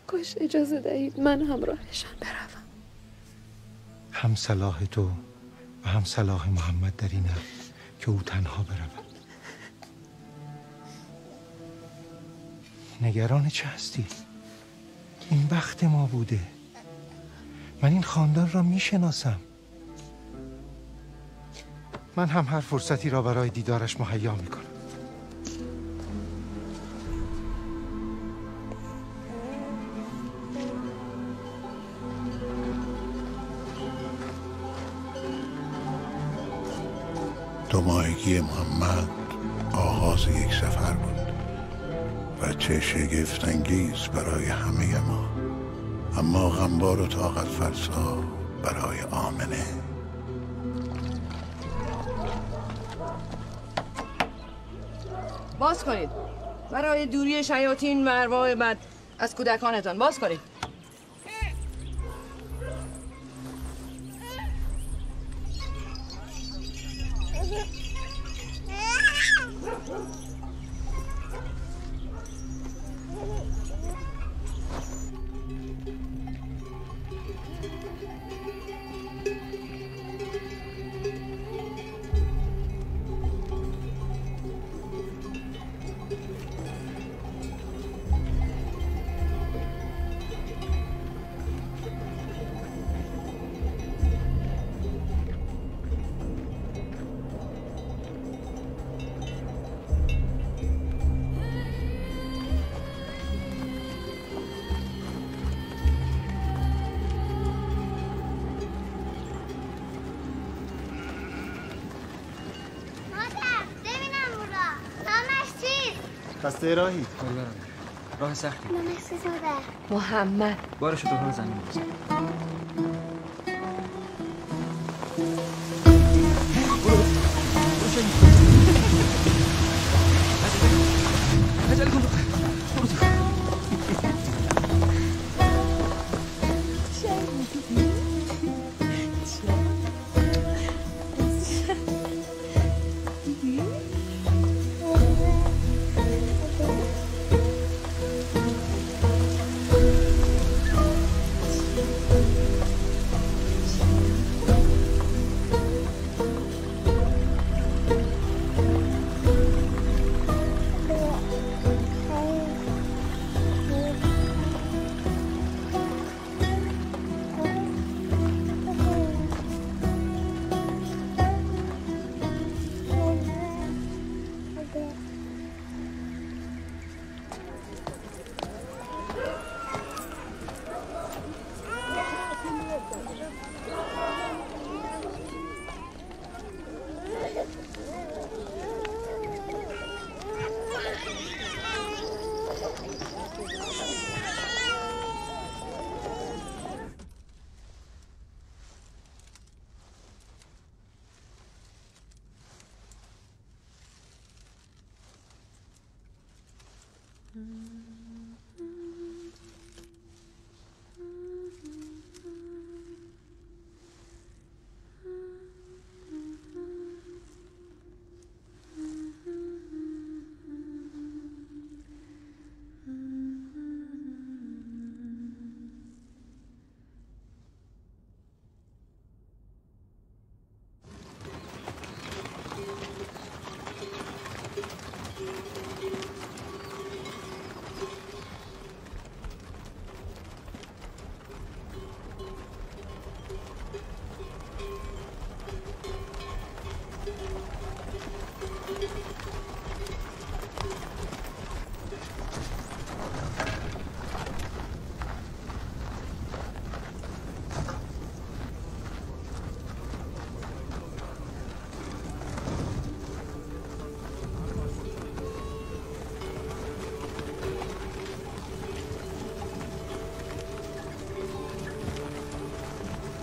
کاش اجازه دهید من همراهشان بروم. هم صلاح تو و هم صلاح محمد در این است که او تنها برود. نگران چه هستی؟ این وقت ما بوده. من این خاندان را میشناسم. من هم هر فرصتی را برای دیدارش مهیا میکنم. گمایگی محمد آغاز یک سفر بود و چه شگفت‌انگیز برای همه ما، اما غمبار و طاقت فرسا برای آمنه. باز کنید برای دوری شیاطین و ارواح بد از کودکانتان. باز کنید. خسته راهی؟ کلا راه سختی. نمسه زده. محمد بارشو دهان زمین بزن. برو.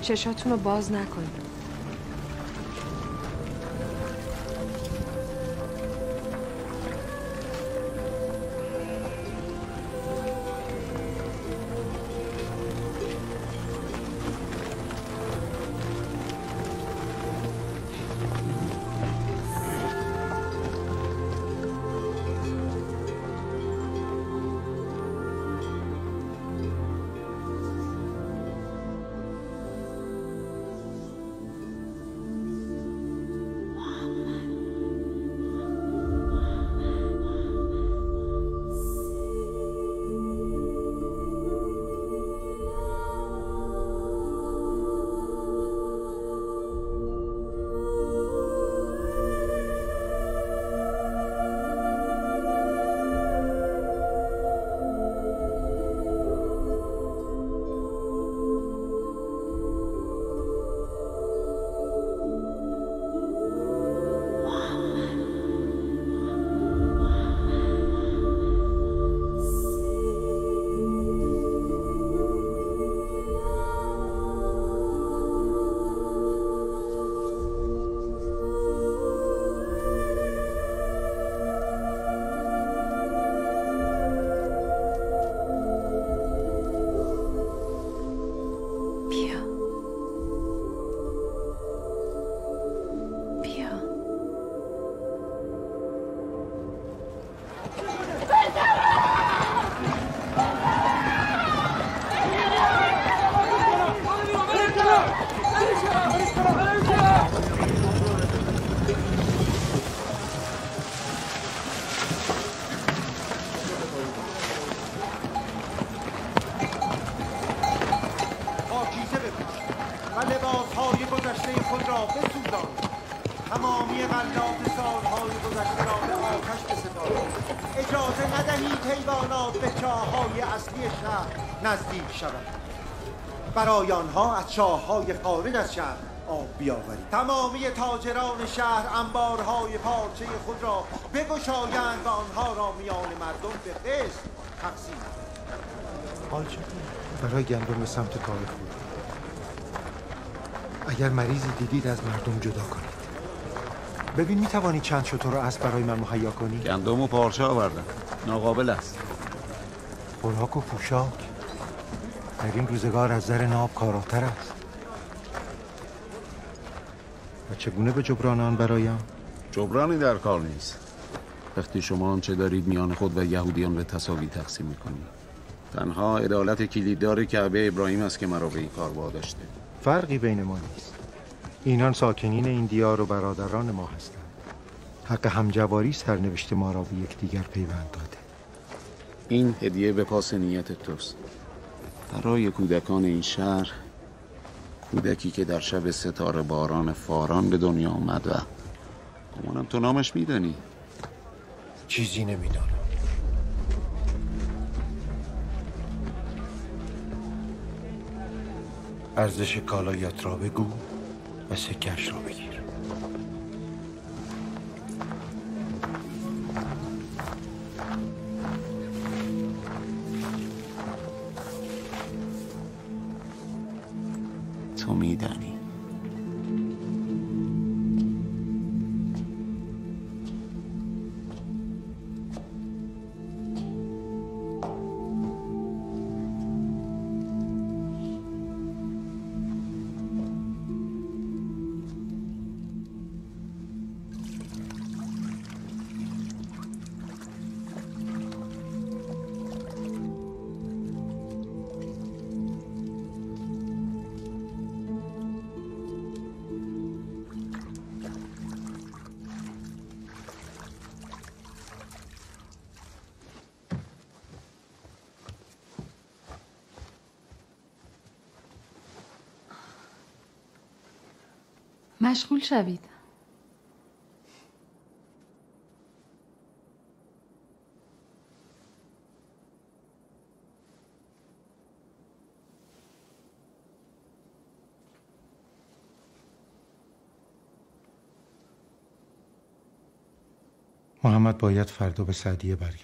چشاتون رو باز نکنید. را بسوزان، تمامی غلات سالهای گذشته را به آتش بسپار. اجازه ندهید حیوانات به چاهای اصلی شهر نزدیک شوند. برای آنها از چاهای خارج از شهر آب بیاورید. تمامی تاجران شهر انبارهای پارچه خود را بگشایند و آنها را میان مردم به قسط تقسیم کنند. حاجب برای گندم به سمت کار خود. اگر مریضی دیدید از مردم جدا کنید. ببین میتوانی چند شتر و اسب برای من مهیا کنی؟ گندم و پارچه آوردم، ناقابل است. خوراک و پوشاک در این روزگار از زر ناب کاراتر است. و چگونه به جبران آن برایم؟ جبرانی در کار نیست. وقتی شما آنچه دارید میان خود و یهودیان به تساوی تقسیم میکنید. تنها عدالت کلیددار کعبه ابراهیم است که مرا به این کار واداشته. فرقی بین ما نیست. اینان ساکنین این دیار و برادران ما هستند. حق همجواری سرنوشت ما را به یکدیگر پیوند داده. این هدیه به پاس نیت توست. برای کودکان این شهر، کودکی که در شب ستاره باران فاران به دنیا آمد و گمانم تو نامش میدانی. چیزی نمیدانم. ارزش کالایت را بگو و سکه‌اش را بگیر. تو میدانی. مشغول شوید. محمد باید فردا به سعدیه برگردد.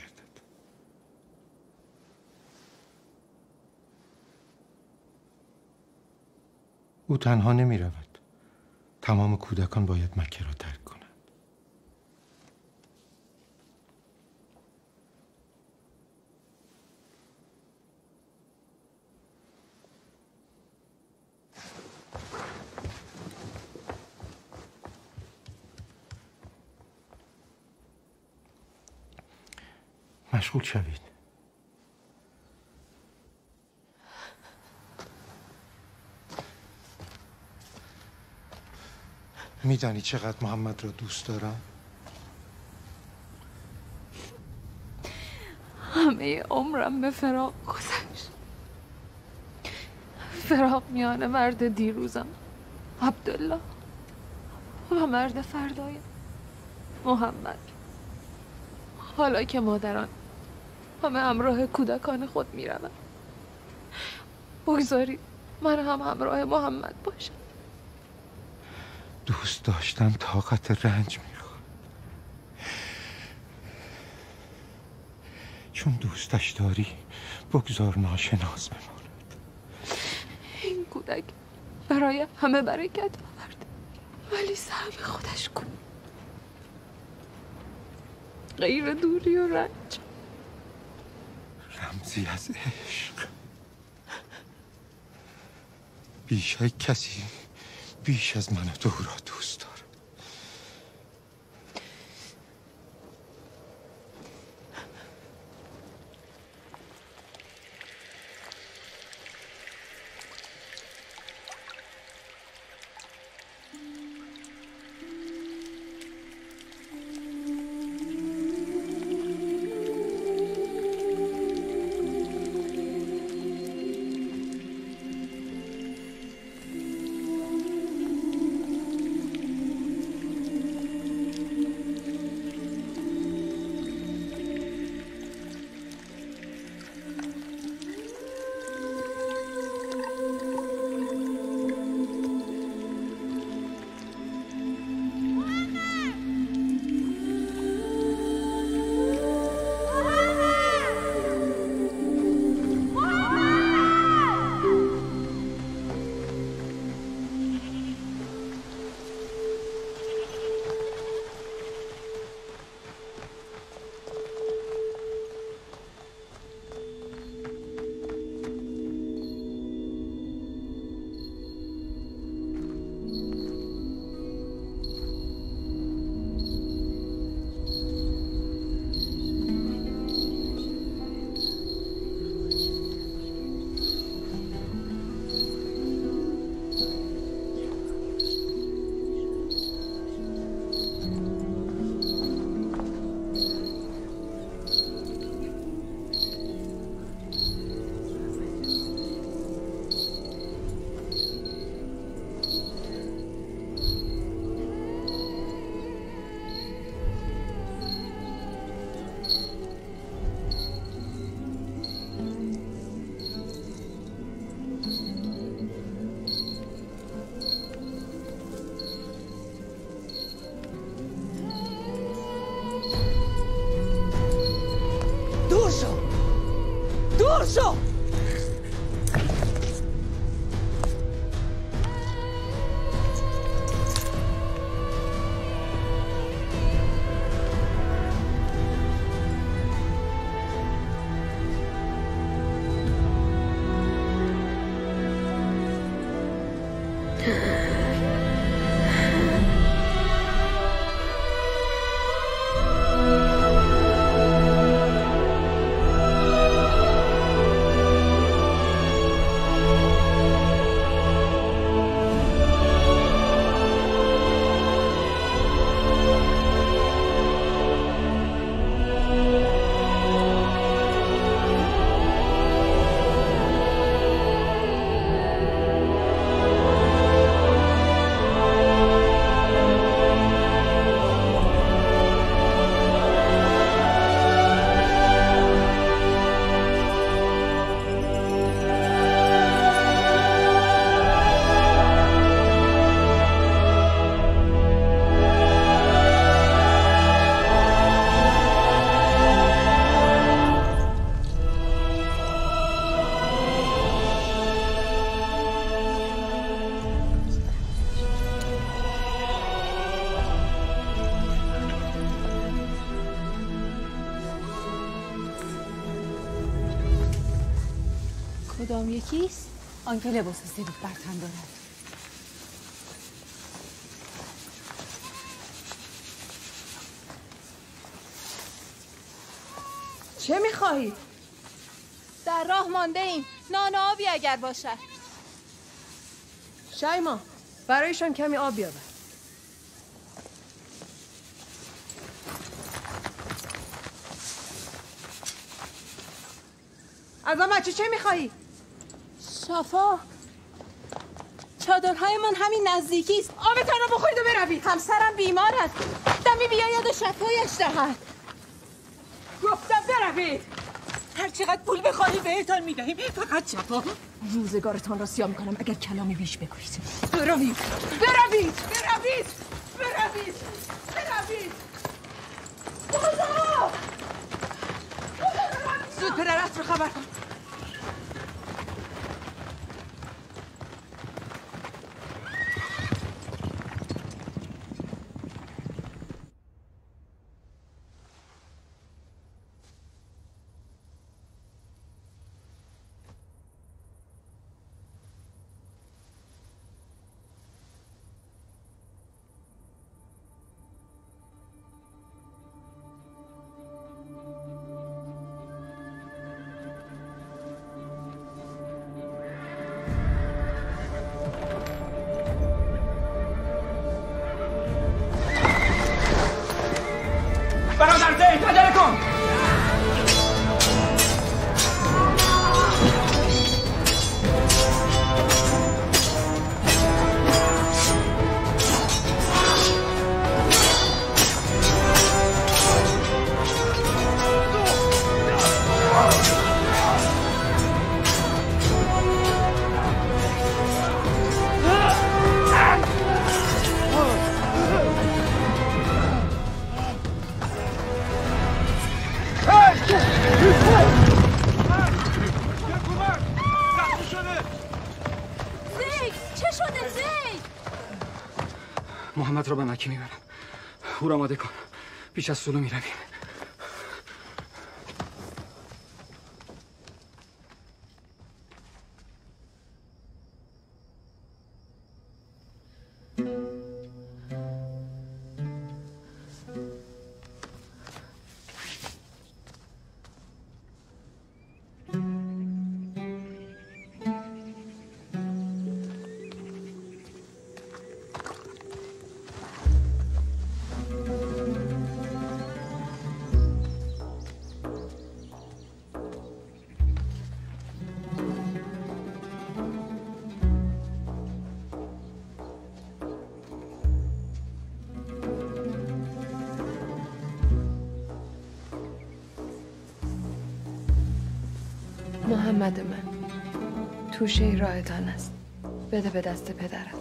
او تنها نمی رود. تمام کودکان باید مکه را ترک کنند. مشغول شوید. میدانی چقدر محمد را دوست دارم؟ همه عمرم به فراق گذشت. فراق میان مرد دیروزم عبدالله و مرد فردایم محمد. حالا که مادران همه همراه کودکان خود میروند، بگذارید من هم همراه محمد باشم. دوست داشتن طاقت رنج میخواد، چون دوستش داری بگذار ناشناس بماند. این کودک برای همه برکت آورد، ولی سهم خودش کن غیر دوری و رنج، رمزی از عشق. بیشک کسی بیش از من تو را دوست دارم. شو! دور شو! کدام یکیست؟ آن که لباس سفید بر تن دارد. چه می‌خواهید؟ در راه مانده ایم. نان آبی اگر باشد. شیما، برایشان کمی آب بیاور. از آن بچه چه می‌خواهی؟ شافا، چادرهای من همین نزدیکی است. آبتان را بخورید و بروید. همسرم بیمار است. دمی بیاید و شفایش دهد. گفتم بروید. هر چقدر پول بخواهید بهتان میدهیم. فقط شفا. روزگارتان را سیاه میکنم اگر کلامی بیش بگویید. بروید. بروید. بروید. بروید. بروید. خدا! زود پدرت رو خبر کن. محمد را به مکی میبرم. او را آماده کن. پیش از سلو میرویم. محمد من، توشه رایتان است. بده به دست پدرت.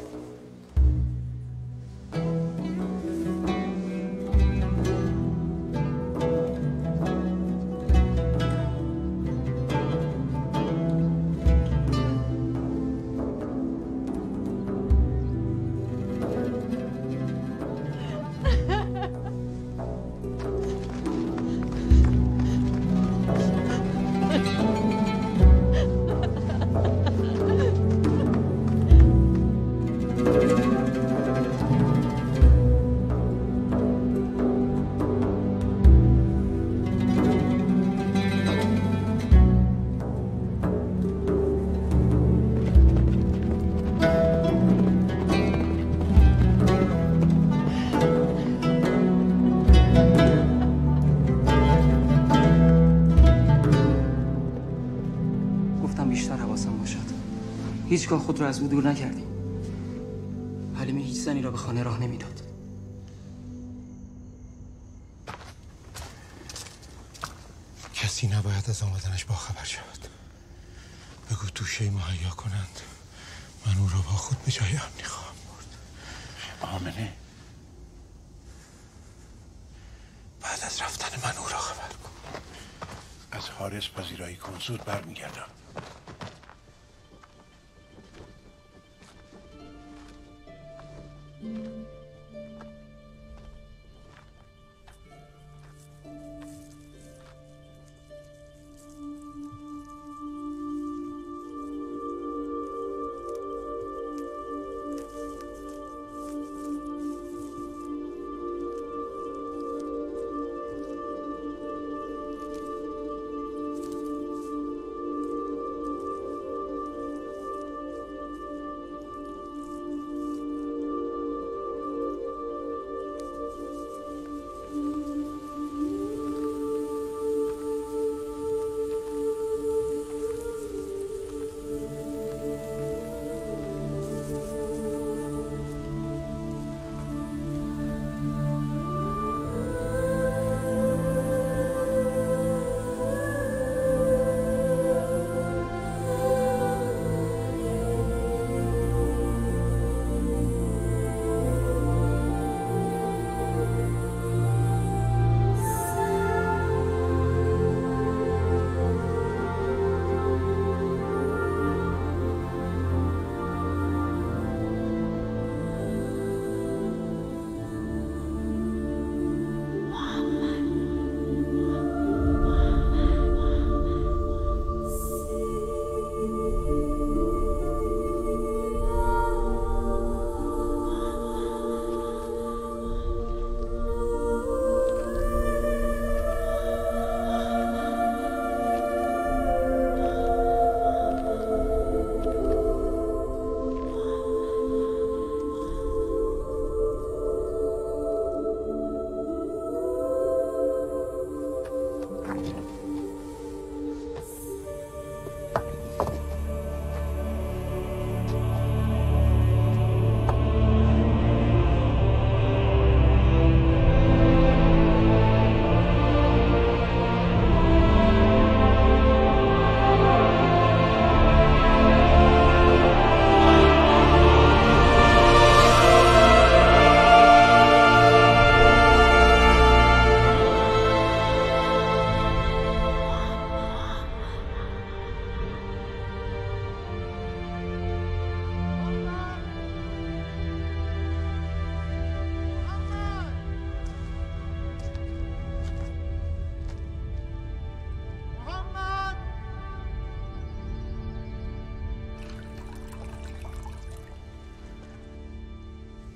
هیچگاه خود را از او دور نکردیم. حلیمه هیچ زنی را به خانه راه نمیداد. کسی نباید از آمدنش باخبر شود. بگو توشه‌ای مهیا کنند، من او را با خود به جای امنی خواهم برد. آمنه، بعد از رفتن من او را خبر کن. از حارس پذیرایی کن، زود برمیگردم.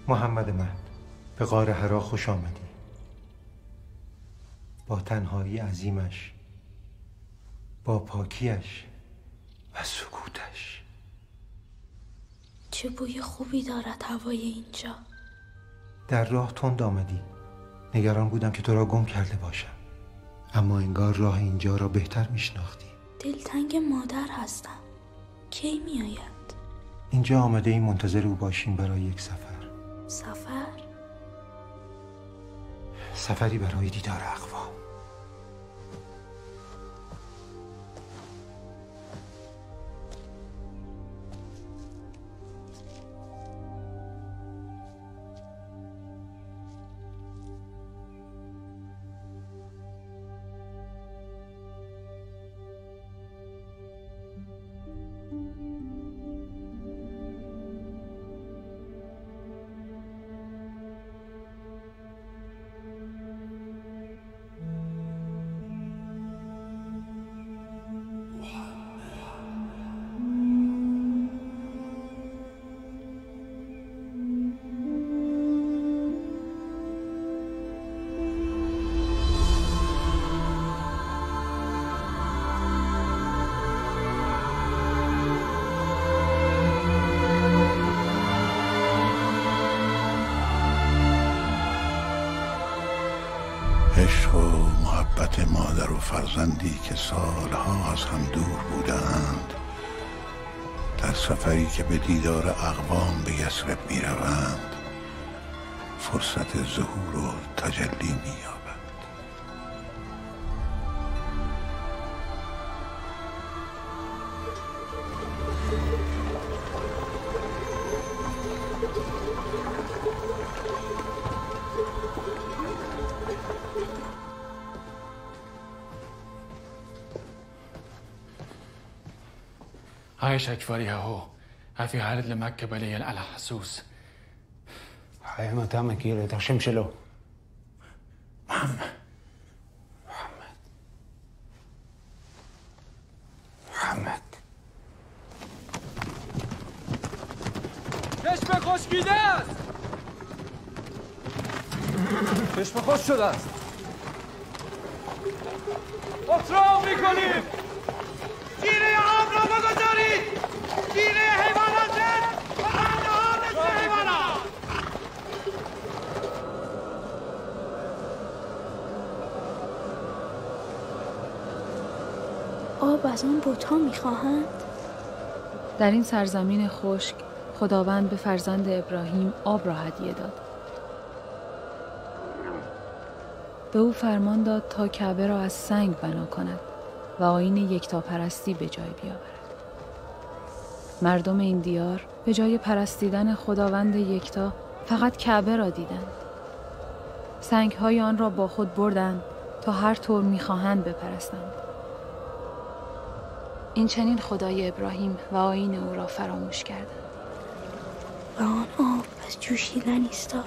محمد من، به غار حرا خوش آمدی. با تنهایی عظیمش، با پاکیش و سکوتش. چه بوی خوبی دارد هوای اینجا. در راه تند آمدی، نگران بودم که تو را گم کرده باشم، اما انگار راه اینجا را بهتر میشناختی. دلتنگ مادر هستم، کی میآید؟ اینجا آمده این منتظر او باشیم برای یک سفر. سفر؟ سفری برای دیدار اقوام. مادر و فرزندی که سالها از هم دور بودند در سفری که به دیدار اقوام به یثرب می روند فرصت ظهور و تجلی می یابند. عايش أكفرها هفي عارض لمكة بليل على حسوس حيا ما تعمل كيلو تخشمش له محمد چشم خوش گیده است چشم خوش شده است اطراف میکنیم گیره آب را بگذارید گیره حیوانات و اندهان نسل حیوانات آب از آن بت‌ها میخواهند. در این سرزمین خشک خداوند به فرزند ابراهیم آب را هدیه داد. به او فرمان داد تا کعبه را از سنگ بنا کند و آیین یکتاپرستی به جای بیاورد. مردم این دیار به جای پرستیدن خداوند یکتا فقط کعبه را دیدند. سنگ‌های آن را با خود بردند تا هر طور می‌خواهند بپرستند. این چنین خدای ابراهیم و آیین او را فراموش کردند. و آن آب از جوشیدن ایستاد.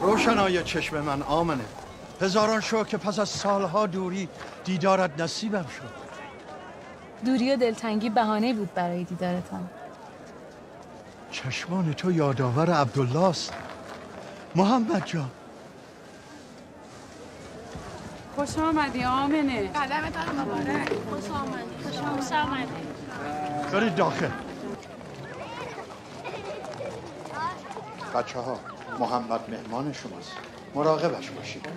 روشنای چشم من آمنه هزاران شو که پس از سالها دوری دیدارت نصیبم شد. دوری و دلتنگی بهانه بود برای دیدارتان. چشمان تو یادآور عبدالله است محمد جان. خوش آمدی آمنه. قدمتان مبارک. خوش آمدی. خوش آمدی. برید داخل. بچه ها محمد مهمان شماست. مراقبش باشید.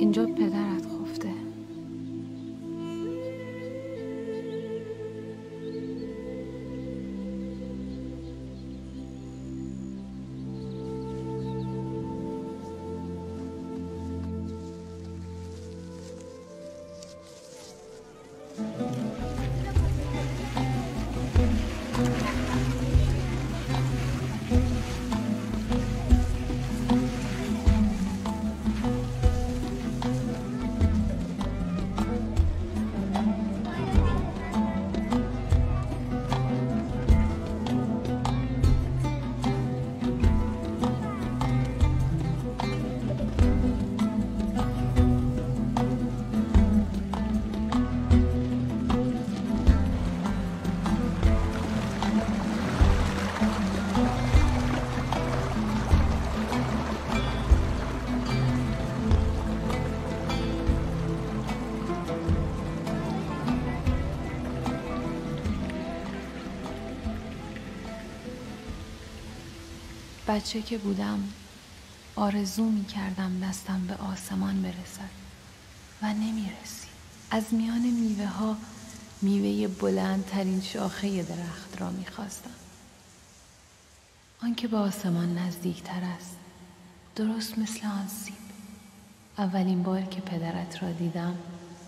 اینجا پدرت خفته. بچه که بودم آرزو می کردم دستم به آسمان برسد و نمی رسید. از میان میوه ها میوه بلندترین شاخه درخت را می خواستم. آن که به آسمان نزدیکتر است، درست مثل آن سیب. اولین بار که پدرت را دیدم،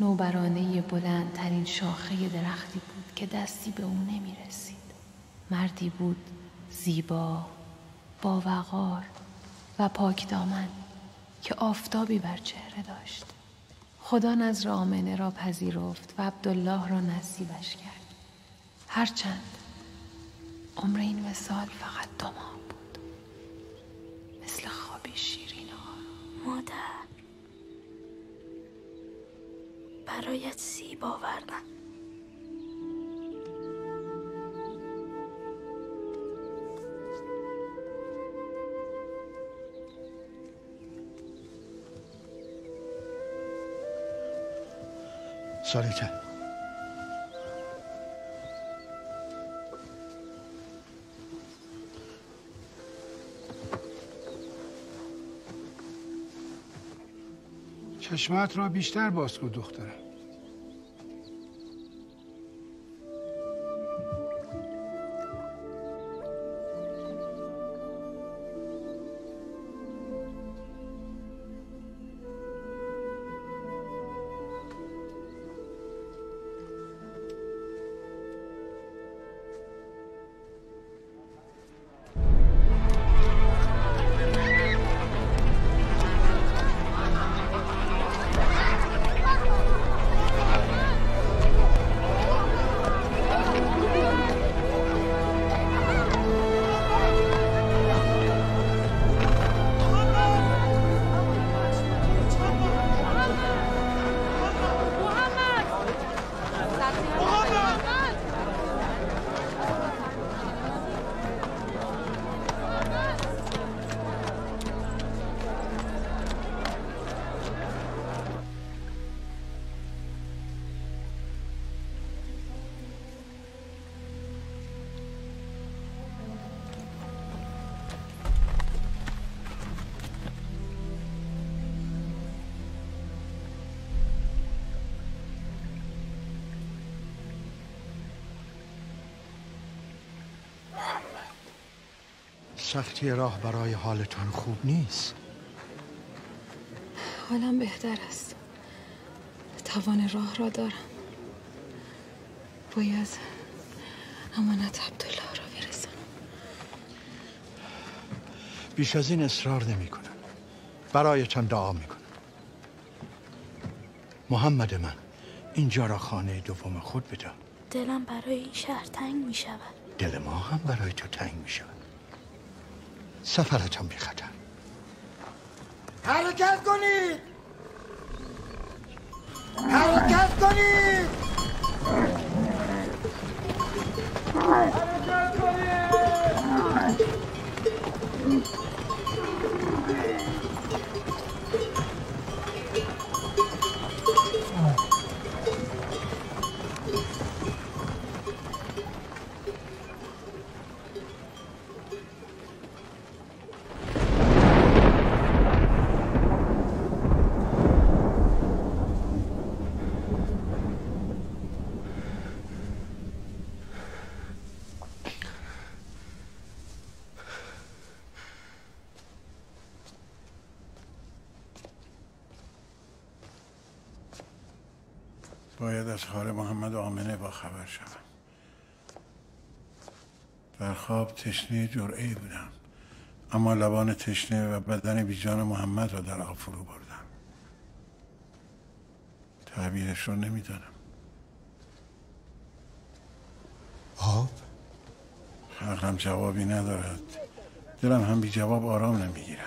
نوبرانه بلندترین شاخه درختی بود که دستی به او نمی رسید. مردی بود زیبا، با وقار و پاک دامن که آفتابی بر چهره داشت. خدا نذر آمنه را پذیرفت و عبدالله را نصیبش کرد. هرچند عمر این وصال فقط 2 ماه بود. مثل خوابی شیرین ها. مادر، برایت سیب آوردم. ساریکه، چشمت را بیشتر باز کن دخترم. سختی راه برای حالتان خوب نیست؟ حالم بهتر است. توان راه را دارم. باید امانت عبدالله را برسانم. بیش از این اصرار نمی کنم. برایتان دعا می کنم. محمد من، اینجا را خانه دوم خود بدان. دلم برای این شهر تنگ می شود. دل ما هم برای تو تنگ می شود. سفرتان بی خطر. حرکت کنید! حرکت کنید! حرکت کنید! باید از حال محمد و آمنه با خبر شدم. در خواب تشنه جرعه‌ای بودم، اما لبان تشنه و بدن بیجان محمد را در آب فرو بردم. تعبیرش رو نمیدانم. آب؟ خلقم جوابی ندارد، دلم هم بی جواب آرام نمیگیرد.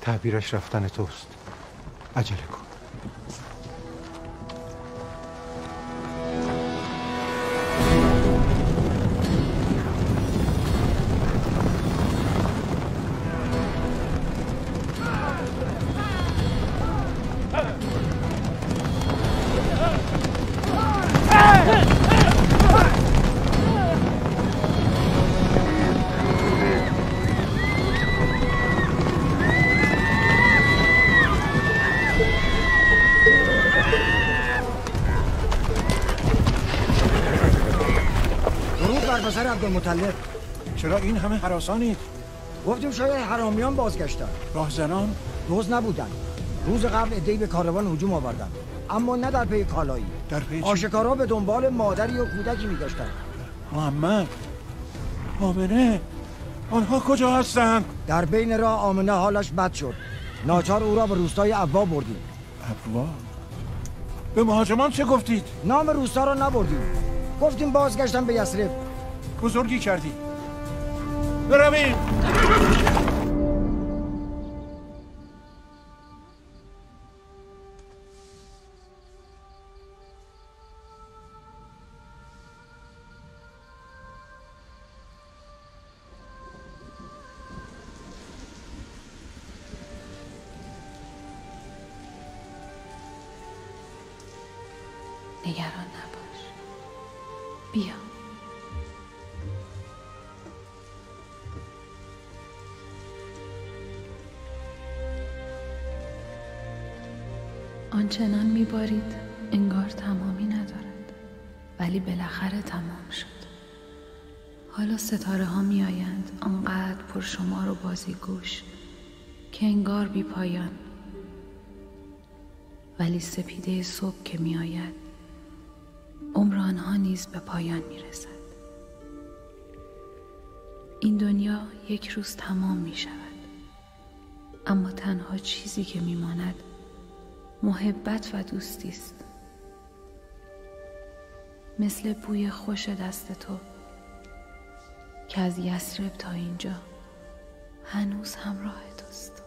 تعبیرش رفتن توست، عجله کن. مطلب چرا این همه هراسانی؟ گفتیم شاید حرامیان بازگشتن. راهزنان روز نبودن. روز قبل عده‌ای به کاروان هجوم آوردن، اما نه در پی کالایی. در پی آشکارا به دنبال مادری و کودکی می‌گشتند. محمد، آمنه، آنها کجا هستند؟ در بین راه آمنه حالش بد شد. ناچار او را به روستای عبوا بردیم. عبوا؟ به مهاجمان چه گفتید؟ نام روستا را نبردیم. گفتیم بازگشتن به یثرب. بزرگی کردی. برویم. نگران نباش. بیا. آنچنان میبارید انگار تمامی ندارد، ولی بالاخره تمام شد. حالا ستاره ها می آیند آنقدر پرشمار و بازیگوش که انگار بی پایان، ولی سپیده صبح که می آید عمر آنها نیز به پایان می رسد. این دنیا یک روز تمام می شود، اما تنها چیزی که می ماند محبت و دوستی است. مثل بوی خوش دست تو که از یثرب تا اینجا هنوز همراه توست.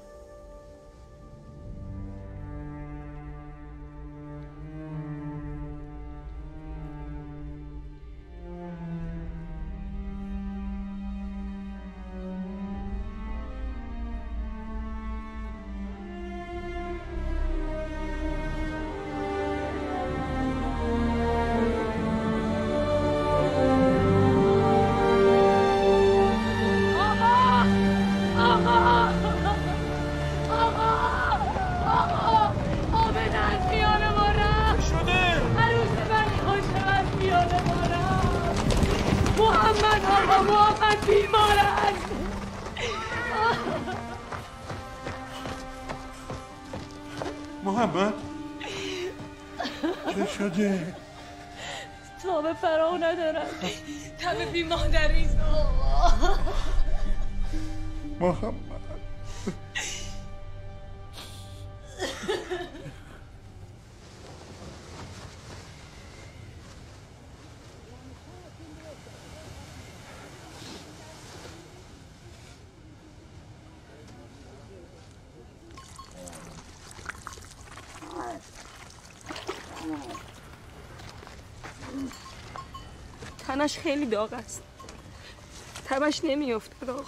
تنش خیلی داغ است. تبش نمی‌افتد آقا.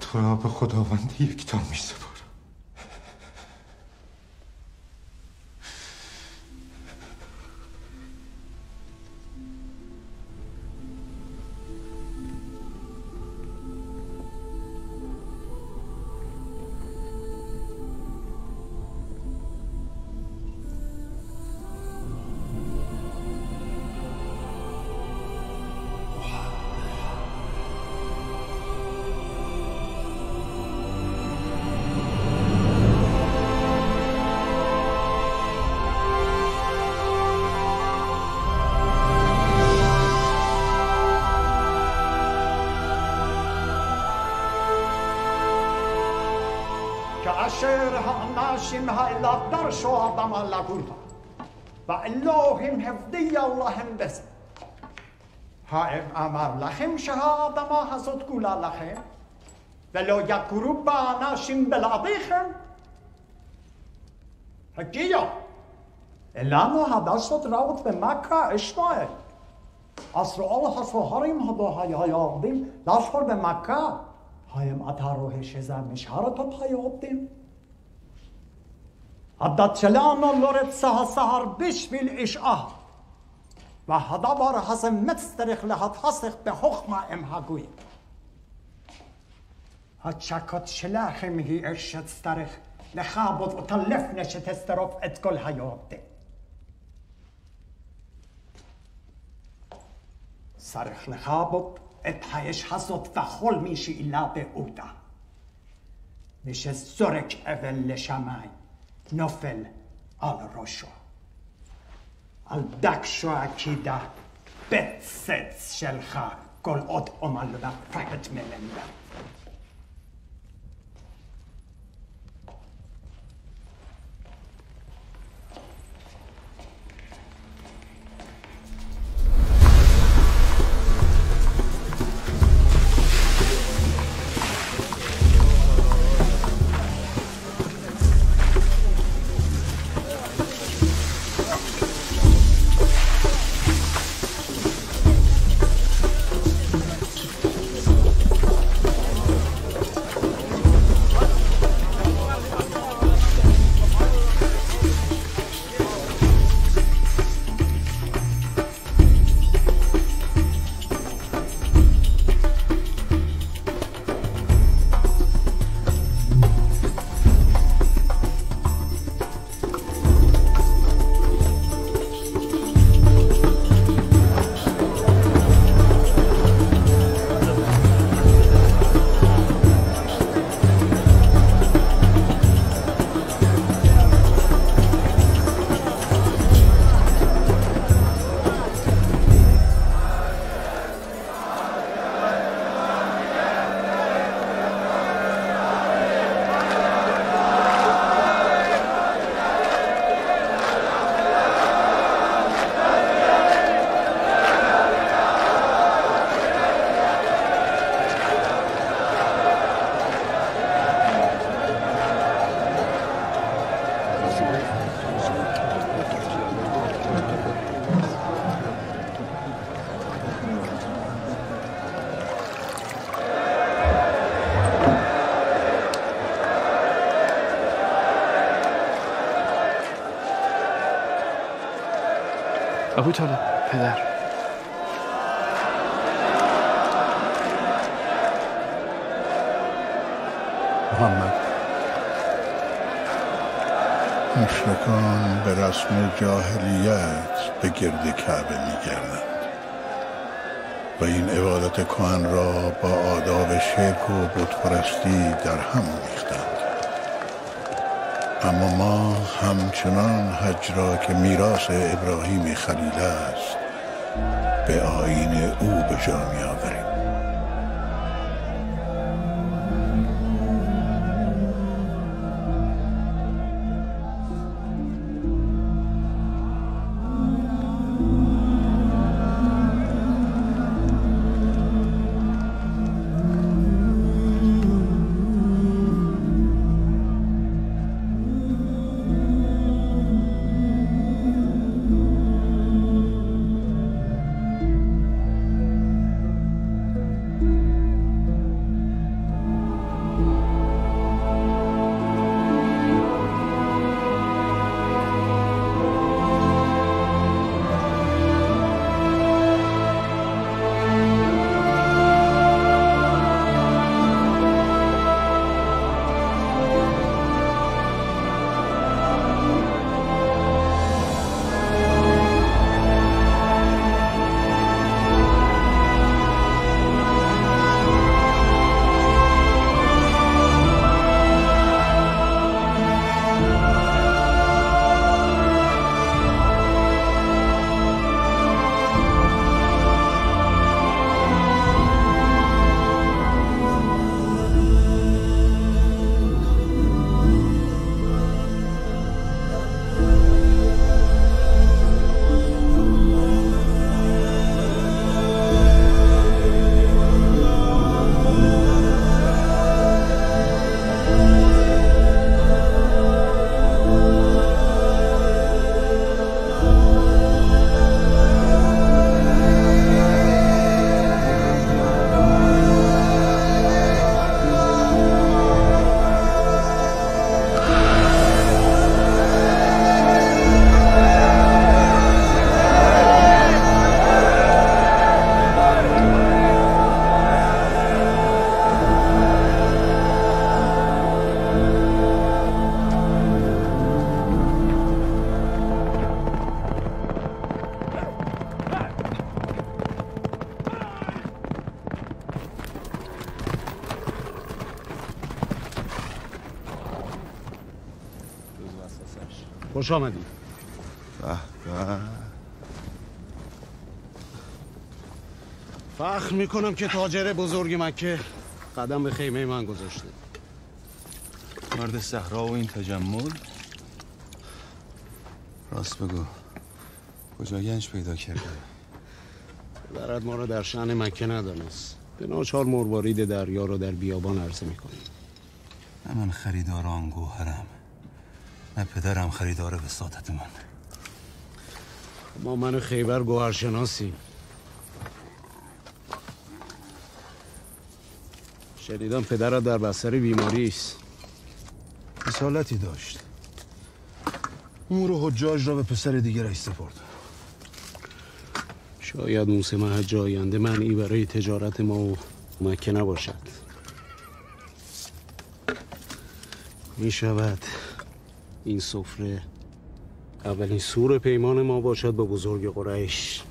تو را به خداوند یکتا می سپارم. إلا درشو عظم الله قلبا وإلوهم هفدي اللهم بس هائم أمر لخم شهاد ما حصد كولا لخم ولو يقرب ناشم بالعضيخم حقيا إلا ما هداشت روض بمكة إشمائل أسر الله حصو هرم هدو هيا عظيم لأشهر بمكة هائم أتاروه شزا مشهرتو هيا عظيم عدد شلانو لورد سها سهر بش بالإش و هدا بار حسن مسترخ لحد حسخ به حخم امها گوی هد شکت شلاخم هی ارشد سترخ لخابت و تلف نشت استرف اتکل حیاب ده سرخ لخابت اتحایش حسد و خل میشی ایلا به اودا میشه سرک اول شمای نفل آل روشو آل دکشو اکیده بت سیدس شلخه گل اد امالو و فقط ملنده ابوطالب پدر محمد مشرکان به رسم جاهلیت به گرد کعبه می‌گردند و این عبادت کهن را با آداب شرک و بت‌پرستی در هم می‌ریختند، اما ما همچنان حج را که میراث ابراهیم خلیل است به آیین او به جا می آوریم. خوش آمدید. فخر میکنم که تاجر بزرگ مکه قدم به خیمه من گذاشته. مرد صحرا و این تجمل؟ راست بگو کجا گنج پیدا کرده؟ پدرت ما را در شأن مکه ندانست. به ناچار مروارید دریا را در بیابان عرضه میکنیم. نه من خریدار آن گوهرم، نه پدرم خریدار وساطت من. ما من خیبر گوهرشناسیم. شنیدم پدرت در بستر بیماری است. اصالتی داشت. امور حجاج را به پسر دیگرش سپرد. شاید موسم حج آینده مانعی برای تجارت ما و مکه نباشد. می شود این سفره اولین سور پیمان ما باشد با بزرگ قریش.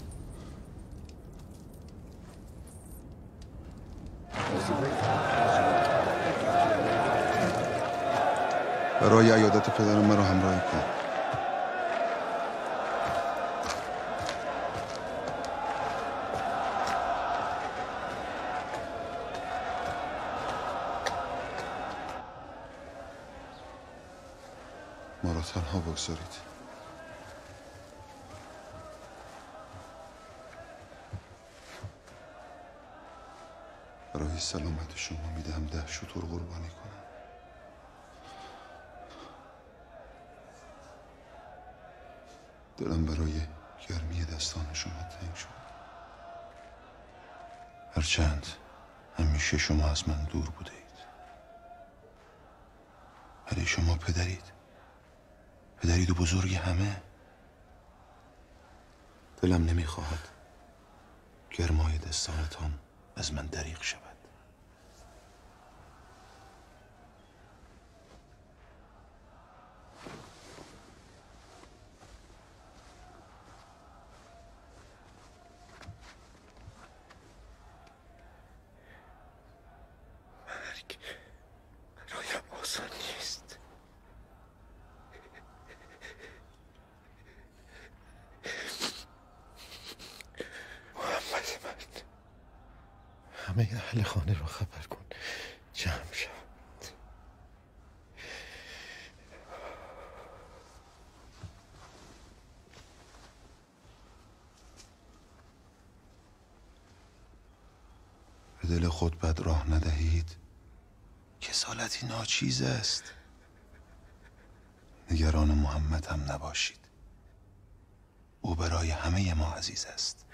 برای عیادت پدرم مرا همراهی کن. تنها بگذارید. برای سلامت شما میدهم 10 شتر قربانی کنم. دلم برای گرمی دستان شما تنگ شد. هرچند همیشه شما از من دور بودید، ولی شما پدرید و بزرگ همه. دلم نمیخواهد گرمای دستانتان از من دریغ شود. دل خود بد راه ندهید، کسالتی ناچیز است. نگران محمد هم نباشید، او برای همه ما عزیز است.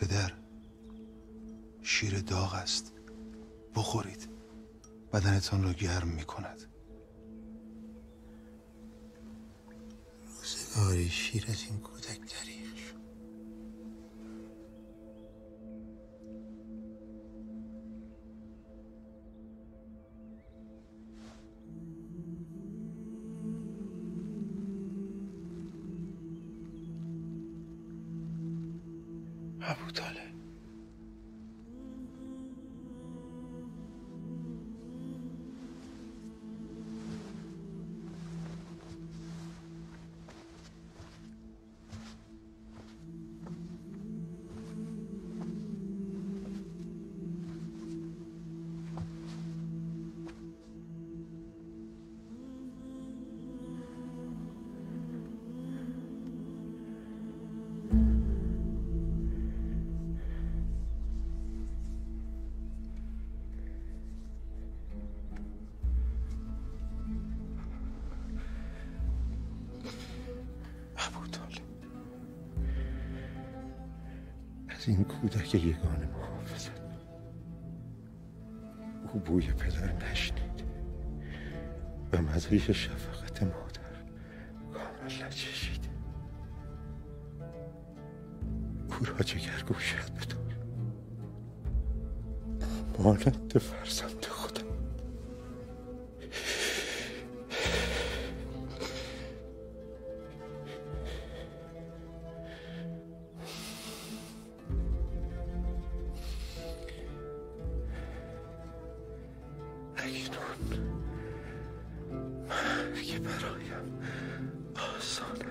پدر، شیر داغ است. بخورید، بدنتان را گرم می کند. روزگاری شیر از این کودک دریغ شد. این کودک یگانه محافظت. او بوی پدر نشنید و مزه‌ی شفقت مادر کامل نچشید. او را جگرگوشت بدار. مانند فرزند خودم. اکنون مرگ برایم آسان است.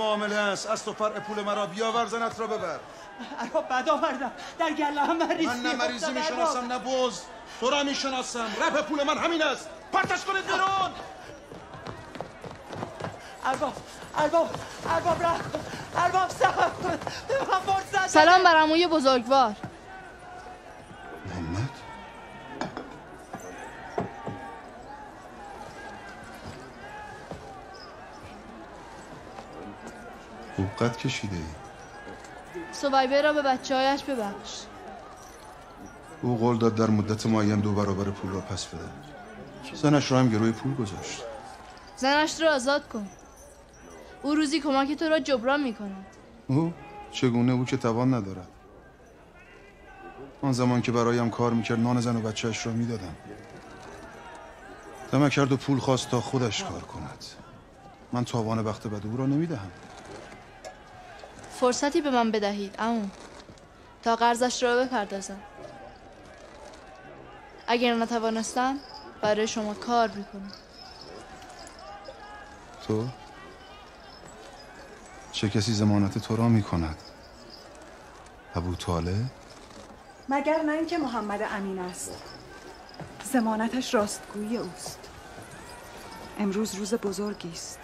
معامله است. از تو فرع پول مرا بیاور، زنت را ببر. ارا بد آوردم، در گله هم مریضی. من نه مریضی میشناسم نه بوز، تو را میشناسم. رفع پول من همین است، پرتش کنید بیرون. ارباب رفت. ارباب صبر کن، فرصت. سلام بر عموی بزرگوار. محمد قد کشیده. سویبه را به بچه‌هایش ببخش. او قول داد در مدت معین 2 برابر پول را پس بده. زنش را هم گروه پول گذاشت. زنش را آزاد کن. او روزی کمک تو را جبران می‌کند. او چگونه؟ او که توان ندارد. آن زمان که برایم کار می‌کرد نان زن و بچه‌اش را می‌دادم. دمع کرد و پول خواست تا خودش کار کند. من تاوان وقت بد او را نمی‌دهم. فرصتی به من بدهید عمو تا قرضش را بپردازم. اگر نتوانستم برای شما کار میکنم. تو؟ چه کسی ضمانت تو را میکند؟ ابو طالب؟ مگر نه اینکه محمد امین است. ضمانتش راستگویی اوست. امروز روز بزرگی است.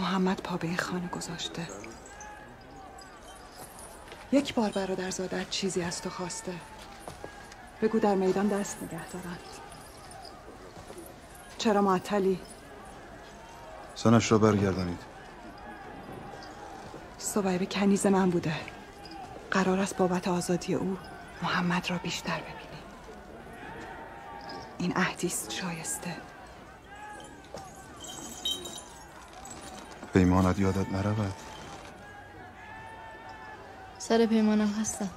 محمد پا به خانه گذاشته. یک بار برادرزادت چیزی از تو خواسته. بگو در میدان دست نگه دارند. چرا معطلی؟ زنش را برگردانید. صبایب کنیز من بوده. قرار است بابت آزادی او محمد را بیشتر ببینیم. این عهدی است شایسته. پیمانت یادت نرود؟ سر پیمانم هستم.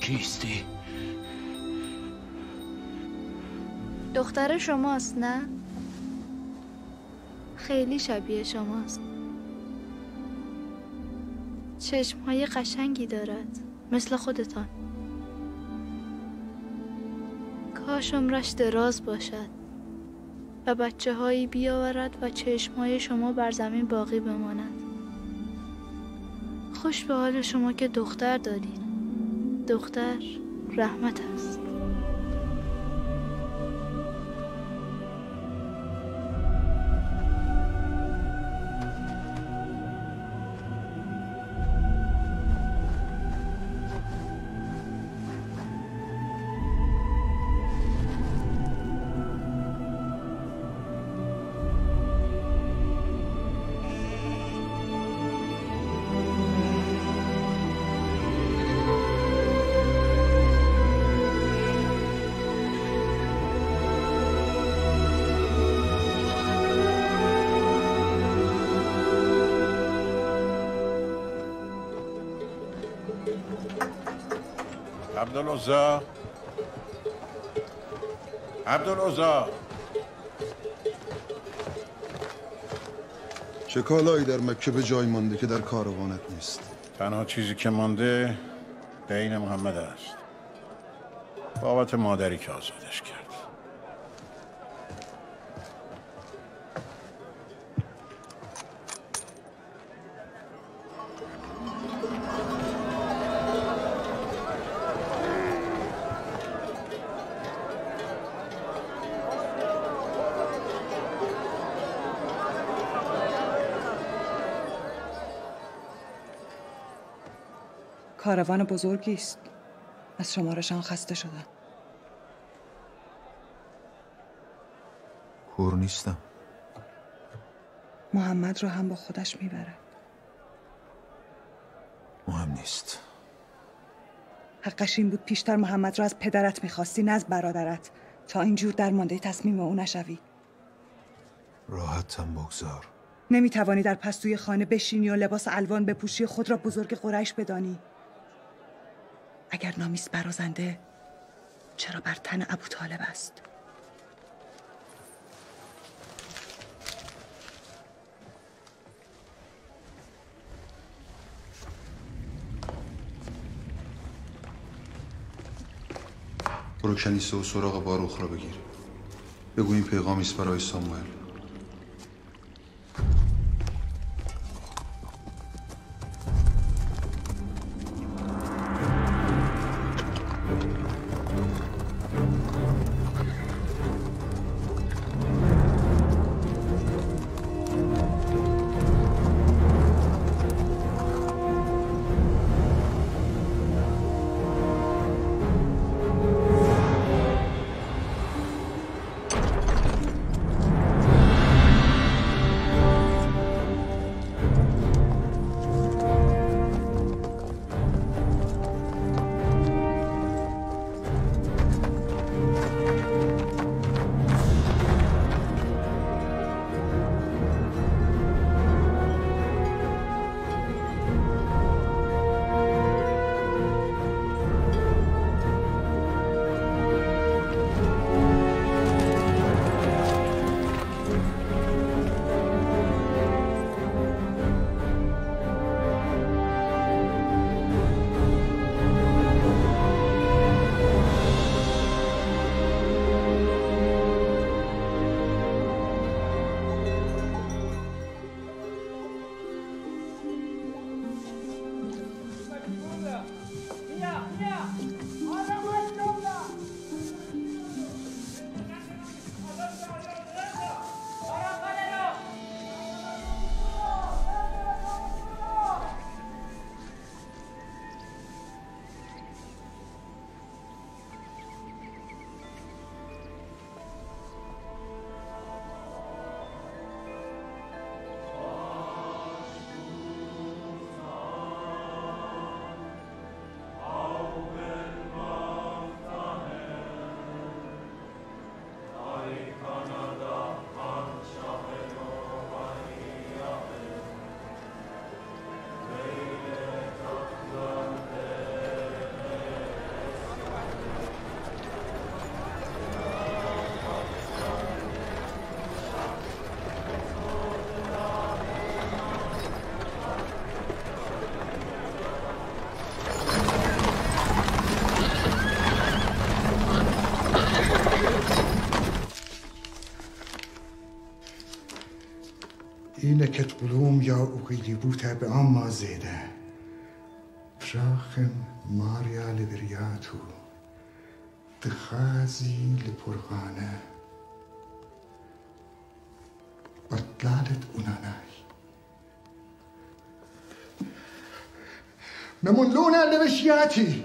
کیستی؟ دختر شماست نه؟ خیلی شبیه شماست. چشمهای قشنگی دارد مثل خودتان. کاش عمرش دراز باشد و بچه هایی بیاورد و چشمهای شما بر زمین باقی بماند. خوش به حال شما که دختر دارید. دختر رحمت است. عبدالعزا چه کالایی در مکه به جای مانده که در کاروانت نیست؟ تنها چیزی که مانده دین محمد است. بابت مادری که آزادش کرد. کاروان بزرگی است. از شمارشان خسته شدم. کور نیستم. محمد را هم با خودش میبرد. مهم نیست. حقش این بود پیشتر محمد را از پدرت میخواستی نه از برادرت، تا اینجور درمانده تصمیم او نشوی. راحتم بگذار. نمیتوانی در پستوی خانه بشینی و لباس الوان بپوشی، خود را بزرگ قریش بدانی. اگر نامیست برازنده چرا بر تن ابوطالب است؟ برو کنیسه و سراغ باروخ را بگیر. بگو این پیغامی است برای ساموئل. اینکت قلوم یا اوکی بوته به آن مازیده پراخم ماریا لبریاتو دخازی لپرغانه بطلالت اونانای ممنونه لبشیاتی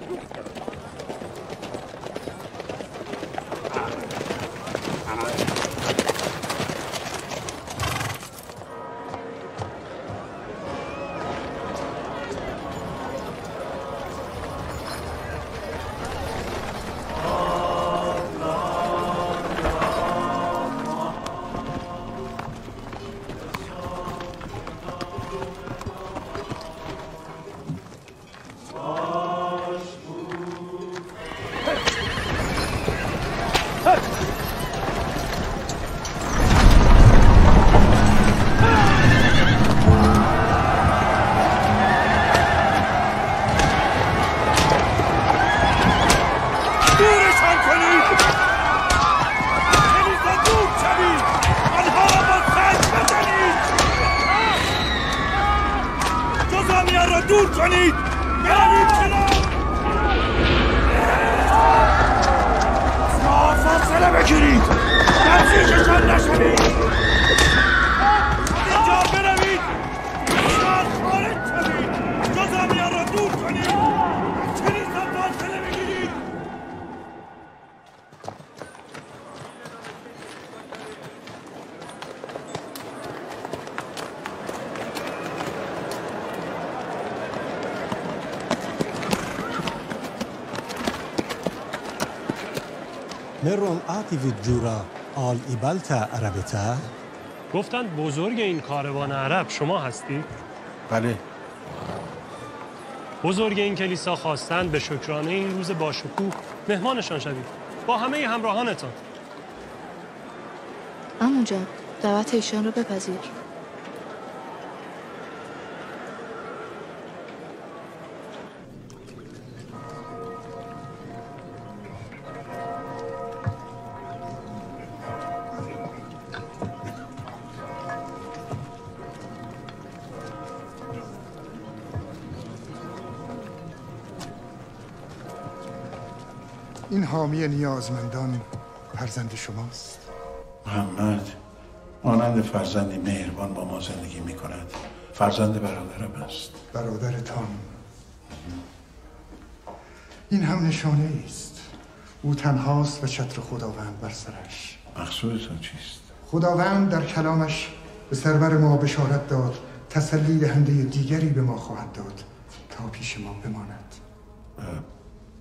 جورا آل ایبالتا عربتا؟ گفتند بزرگ این کاروان عرب شما هستی؟ بله. بزرگ این کلیسا خواستند به شکرانه این روز باشکوه مهمانشان شوید با همه همراهانتان. عمو جان دعوت ایشان را بپذیر. این حامی نیازمندان فرزند شماست؟ محمد مانند فرزندی مهربان با ما زندگی می کند. فرزند برادرم است. برادرتان. این هم نشانه است. او تنهاست و چتر خداوند بر سرش. مقصودتان چیست؟ خداوند در کلامش به سرور ما بشارت داد تسلی دهنده دیگری به ما خواهد داد تا پیش ما بماند.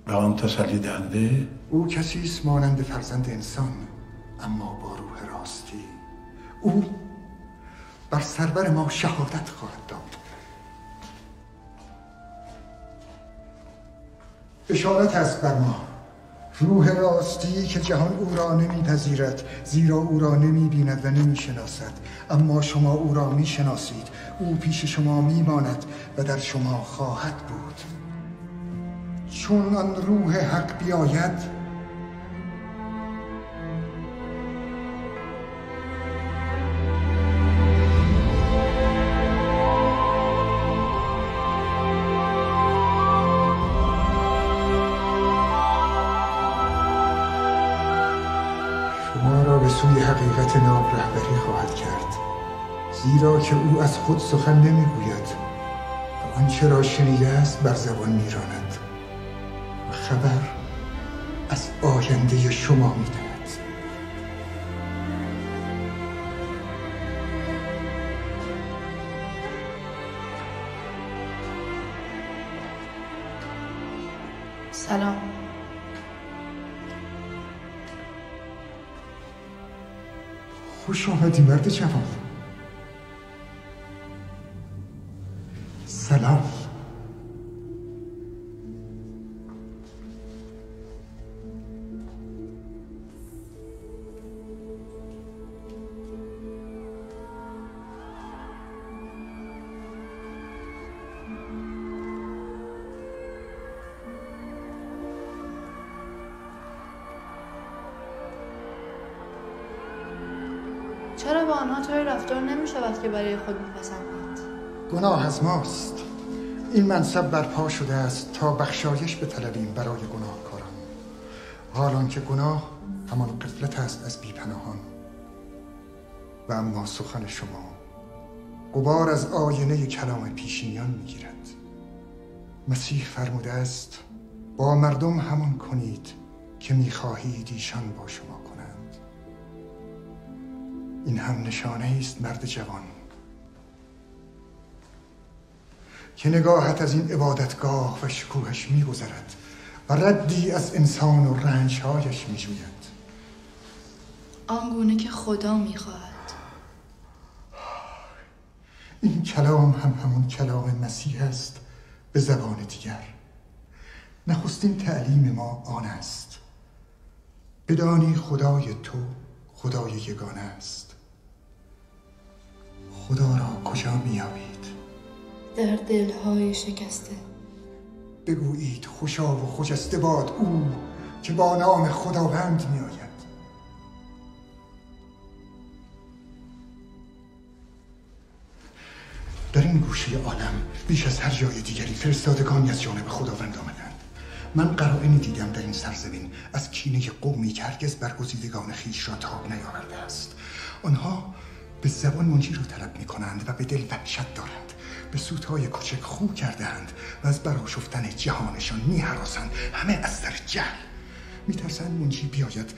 به آن تسلی دهنده؟ او کسی است مانند فرزند انسان اما با روح راستی. او بر سرور ما شهادت خواهد داد. بشارت است بر ما روح راستی که جهان او را نمیپذیرد زیرا او را نمیبیند و نمیشناسد، اما شما او را میشناسید. او پیش شما میماند و در شما خواهد بود. چون آن روح حق بیاید حقیقت ناب رهبری خواهد کرد، زیرا که او از خود سخن نمیگوید و آنچه را شنیده است بر زبان میراند و خبر از آینده شما میدهد. سلام. خوش آمدی مرد جوان. سلام. چرا با آنها طوری رفتار نمی‌شود که برای خود می‌پسندند؟ گناه از ماست. این منصب برپا شده است تا بخشایش بطلبیم برای گناهکاران، حالان که گناه همان قفلت است از بیپناهان. و اما سخن شما غبار از آینه کلام پیشینیان می‌گیرد. مسیح فرموده است با مردم همان کنید که می‌خواهید ایشان با شما کنید. این هم نشانه است مرد جوان که نگاهت از این عبادتگاه و شکوهش می‌گذرد و ردی از انسان و رنجهایش می‌جوید، آنگونه که خدا می‌خواهد. این کلام هم همون کلام مسیح است به زبان دیگر. نخستین تعلیم ما آن است بدانی خدای تو خدای یگانه است. خدا را کجا می‌یابید؟ در دل‌های شکسته. بگویید خوشا و خجسته باد او که با نام خداوند می‌آید. در این گوشه عالم بیش از هر جای دیگری فرستادگانی از جانب خداوند آمدند. من قرائنی دیدم در این سرزمین از کینه قومی که هرگز برگزیدگان خویش را تاب نیاورده است. آنها به زبان منجی را طلب می کنند و به دل وحشت دارند. به سوتهای کوچک خو کرده اند و از براشفتن جهانشان می هراسند. همه از سر جهل می ترسند منجی بیاید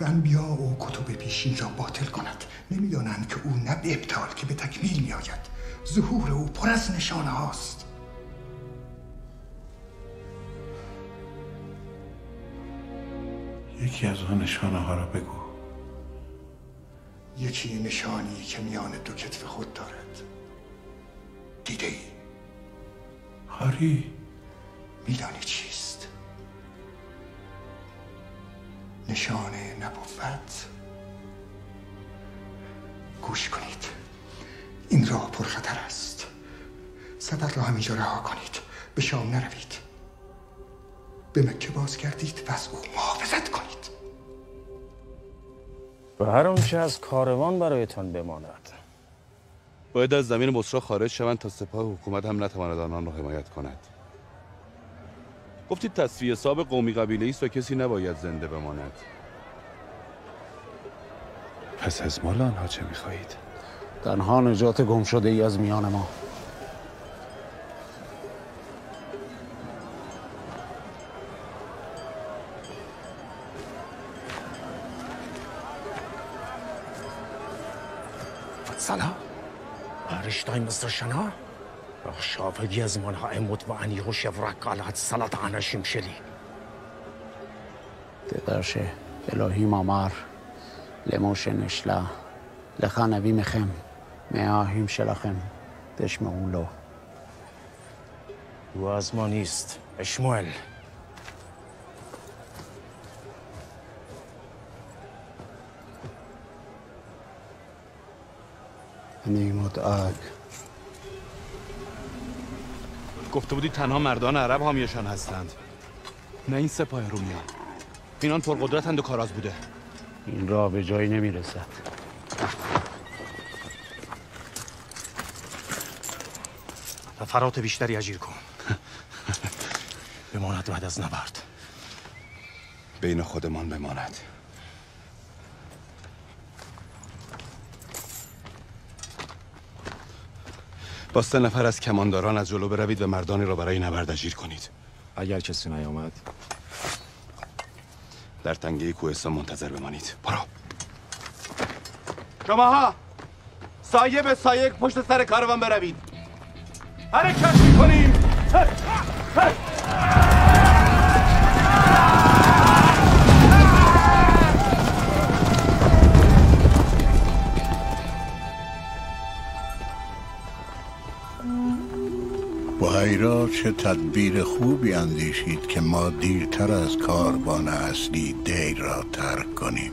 و انبیا و کتب پیشین را باطل کند. نمی دانند که او نه به ابطال که به تکمیل می آید. ظهور او پر از نشانه هاست. یکی از آن نشانه ها را بگو. یکی نشانی که میان دو کتف خود دارد. دیده ای؟ آری. میدانی چیست؟ نشان نبوت. گوش کنید، این راه پرخطر است. سفر را همینجا رها کنید. به شام نروید. به مکه باز کردید و از او محافظت کنید. و هر آنچه از کاروان برایتان بماند. باید از زمین مصر خارج شوند تا سپاه حکومت هم نتواند آنان را حمایت کند. گفتید تصفیه حساب قومی قبیله‌ای است و کسی نباید زنده بماند. پس از مال آنها چه می‌خواهید؟ تنها نجات گمشده‌ای از میان ما. سلام رشتای مصر شنا شاف جزمان های مطمئنی و شفرک علت سلط عناشم شلی تدرشه الهی مامار لموش نشلا لخانوی مخم معاهم شلخم تشمعولو و از ما نیست اشمول نیمود آگ. گفته بودی تنها مردان عرب حامیشان هستند، نه این سپاه رومیان. اینان پرقدرتند و کاراز بوده. این را به جایی نمیرسد. نفرات بیشتری اجیر کن. بماند بعد از نبرد. بین خودمان بماند. با 3 نفر از کمانداران از جلو بروید و مردانی را برای نبرد اجیر کنید. اگر کسی نیامد در تنگه کوهستان منتظر بمانید. برو. شماها سایه به سایه پشت سر کاروان بروید. حرکت می‌کنیم. بحیرا چه تدبیر خوبی اندیشید که ما دیرتر از کاروان اصلی دیر را ترک کنیم.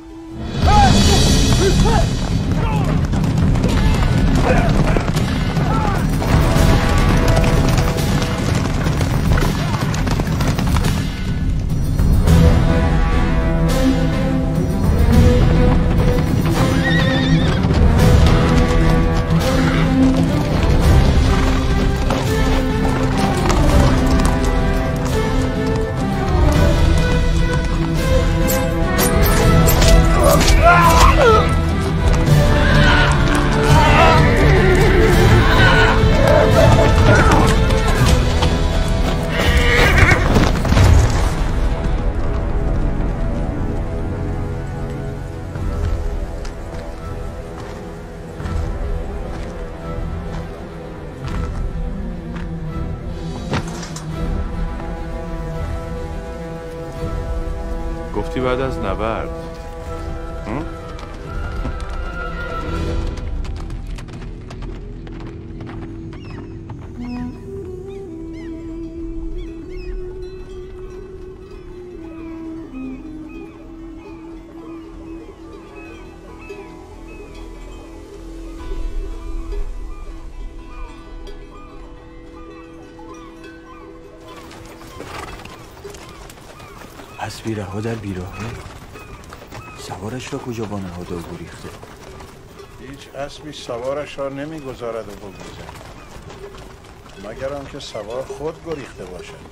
بعد از نبرد از بیره‌ها در بیراهه سوارش را کجا با نهاده و گریخته؟ هیچ اسبی سوارش را نمیگذارد و بگریزد، مگر آنکه سوار خود گریخته باشد.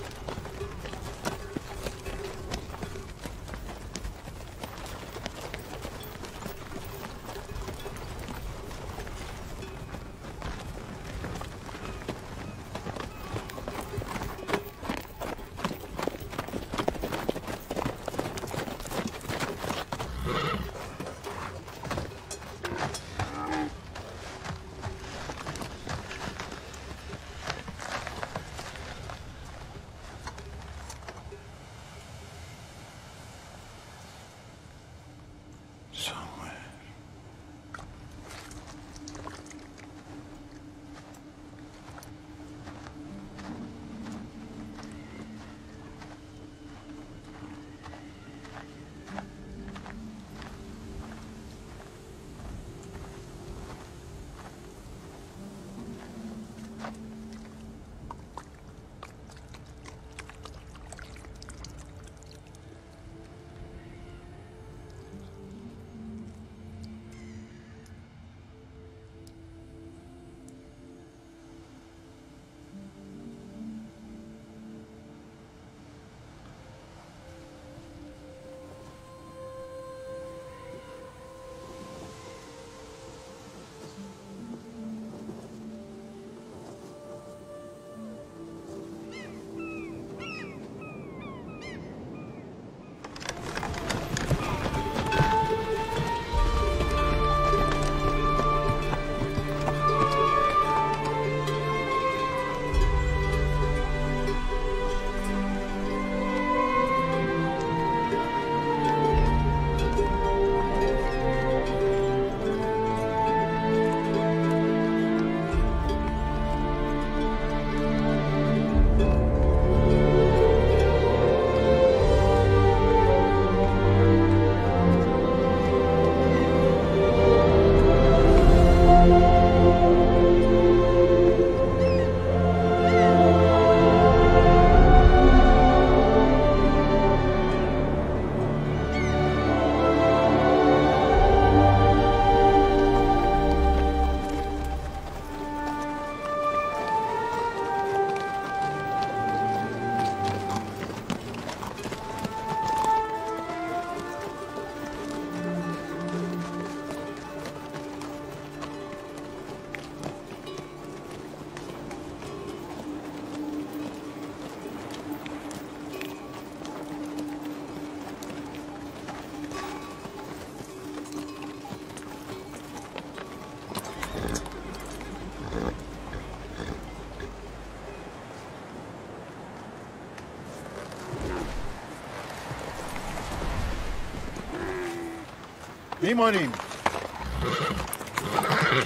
میمانیم.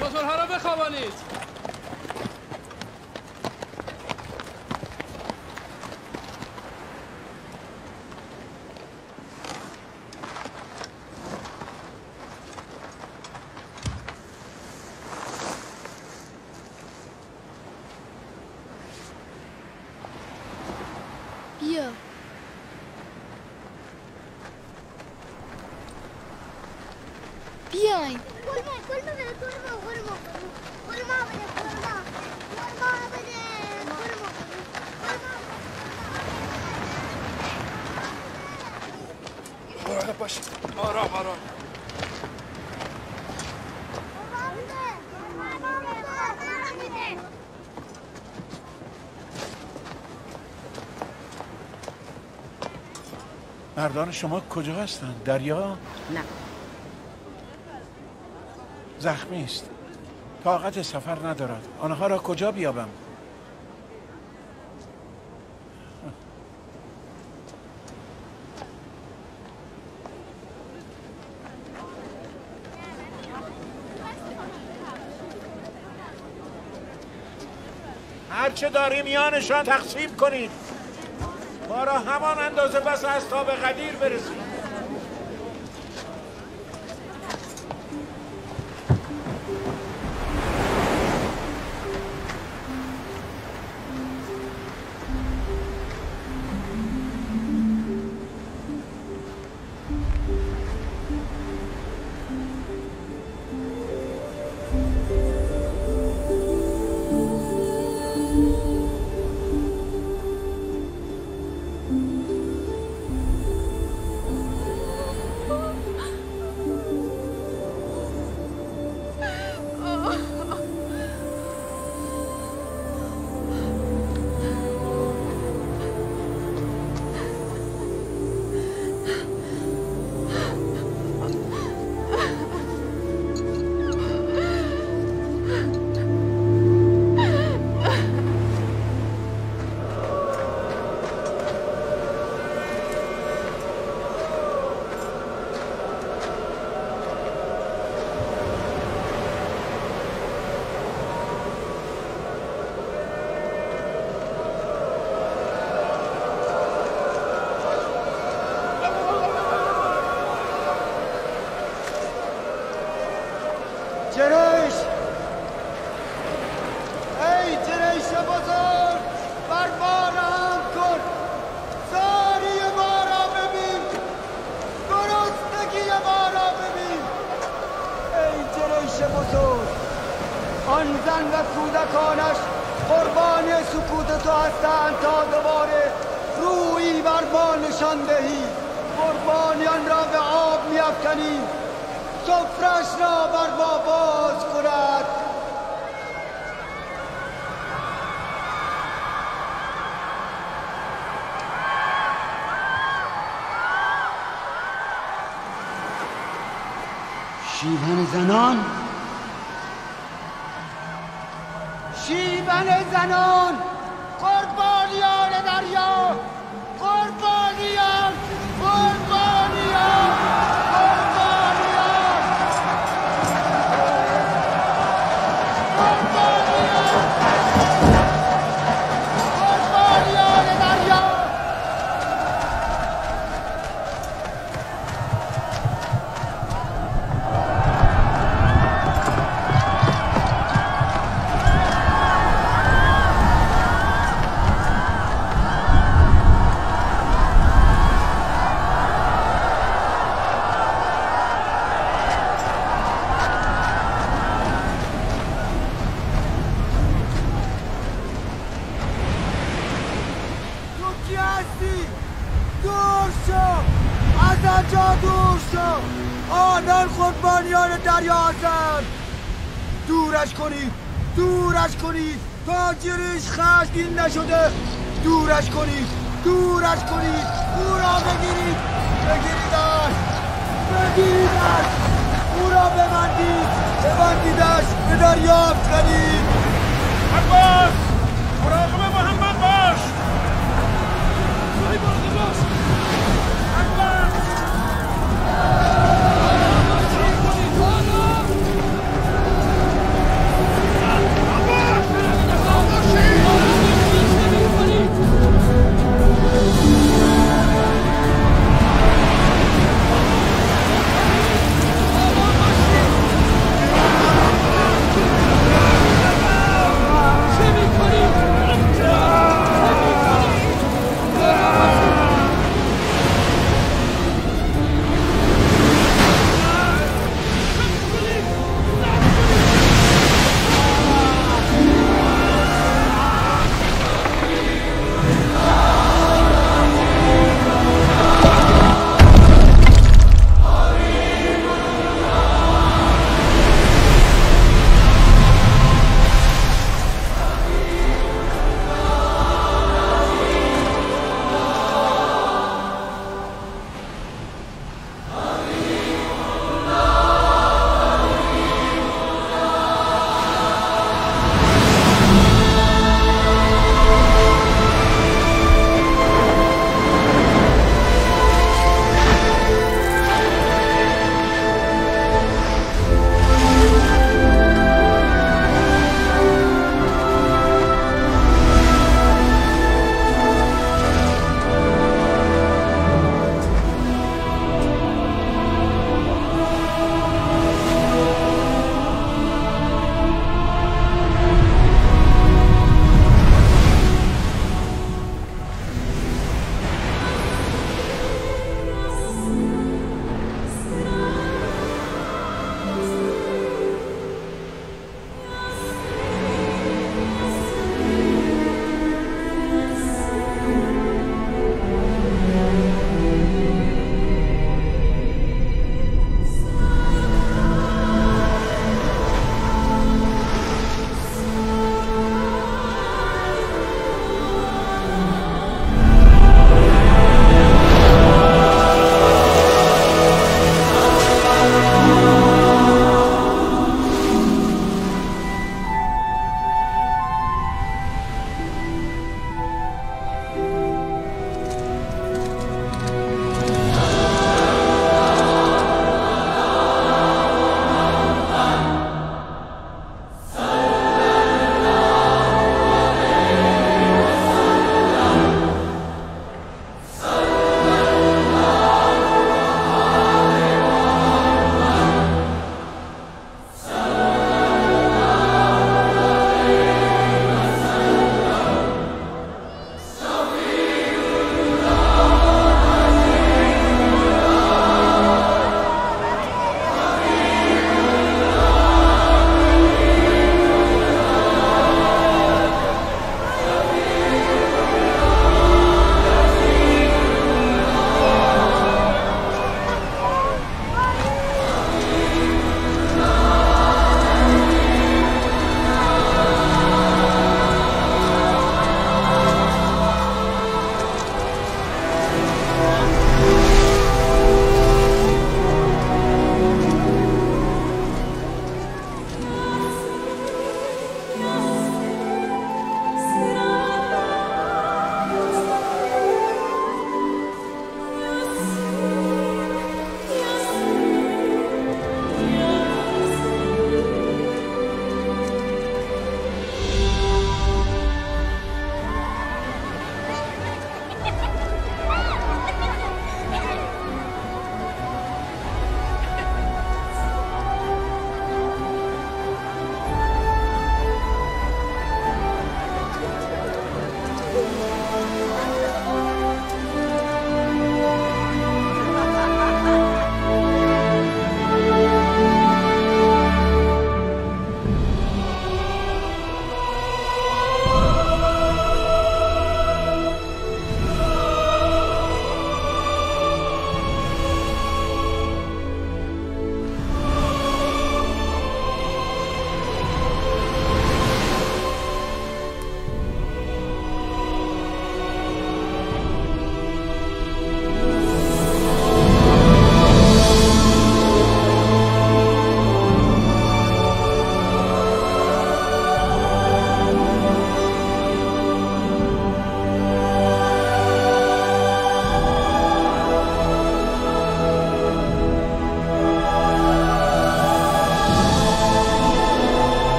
موتورها را بخوابانید. مردان شما کجا هستند؟ دریا؟ نه. زخمی است. طاقت سفر ندارد. آنها را کجا بیابم؟ هرچه داری میانشان تقسیم کنید. ما را همان اندازه بس از تا به قدیر برسیم.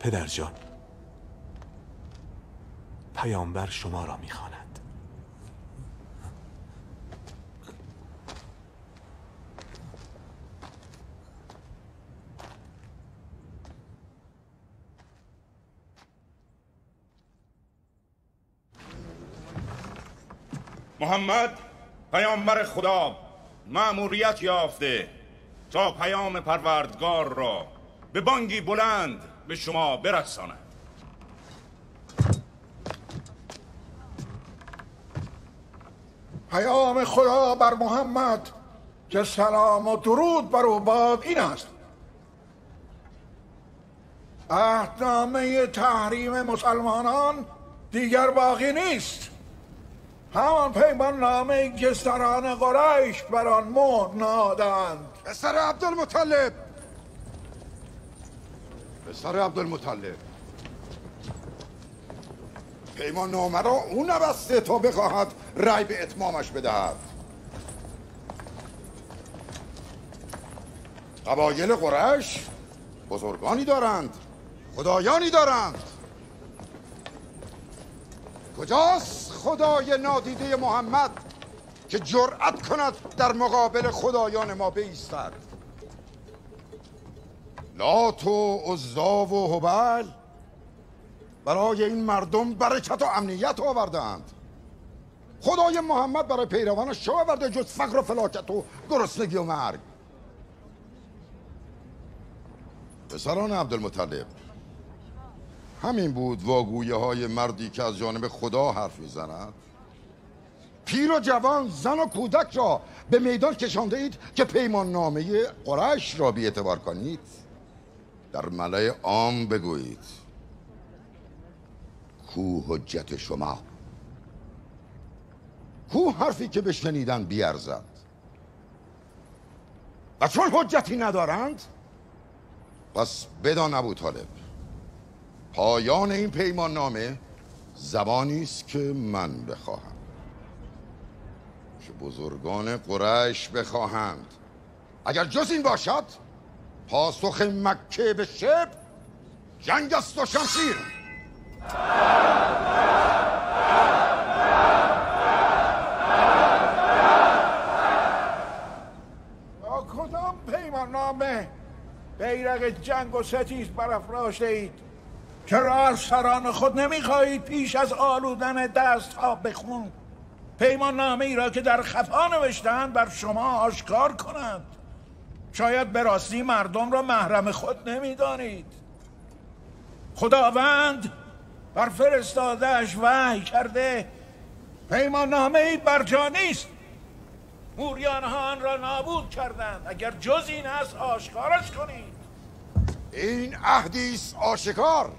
پدر جان، پیامبر شما را می‌خواند. محمد پیامبر خدا مأموریت یافته تا پیام پروردگار را به بانگی بلند به شما برساند. پیام خدا بر محمد که سلام و درود بر او باد این است: عهدنامه تحریم مسلمانان دیگر باقی نیست. همان پیمان‌نامه‌ای که سران قریش بر آن مهر نهادند. پسر عبدالمطلب پیمان‌نامه را او نبسته تا بخواهد رأی به اتمامش بدهد. قبایل قریش بزرگانی دارند، خدایانی دارند. کجاست خدای نادیده محمد که جرأت کند در مقابل خدایان ما بایستد؟ لات و عزی و هبل برای این مردم برکت و امنیت آوردند. خدای محمد برای پیروانش چه آورده جز فقر و فلاکت و گرسنگی و مرگ؟ پسران عبدالمطلب، همین بود واگویه‌های مردی که از جانب خدا حرف می‌زند؟ پیر و جوان، زن و کودک را به میدان کشانده اید که پیمان‌نامه قریش را بی‌اعتبار کنید؟ در ملأ عام بگویید کو حجت شما؟ کو حرفی که بشنیدن بیارزد؟ و چون حجتی ندارند پس بدان ابوطالب، پایان این پیمان نامه زبانی است که من بخواهم، که بزرگان قریش بخواهند. اگر جز این باشد پاسخ مکه به شب جنگ است و شمشیر. با کدام پیمان نامه بیرق جنگ و ستیز برافراشته اید که را سران خود نمیخواهید پیش از آلودن دست ها بخون پیمان نامه ای را که در خفا نوشتند بر شما آشکار کنند؟ شاید به راستی مردم را محرم خود نمیدانید. خداوند بر فرستاده‌اش وحی کرده پیمان نامه ای بر جا نیست. موریان ها آن را نابود کردند. اگر جز این است آشکارش کنید. این عهدی است آشکار.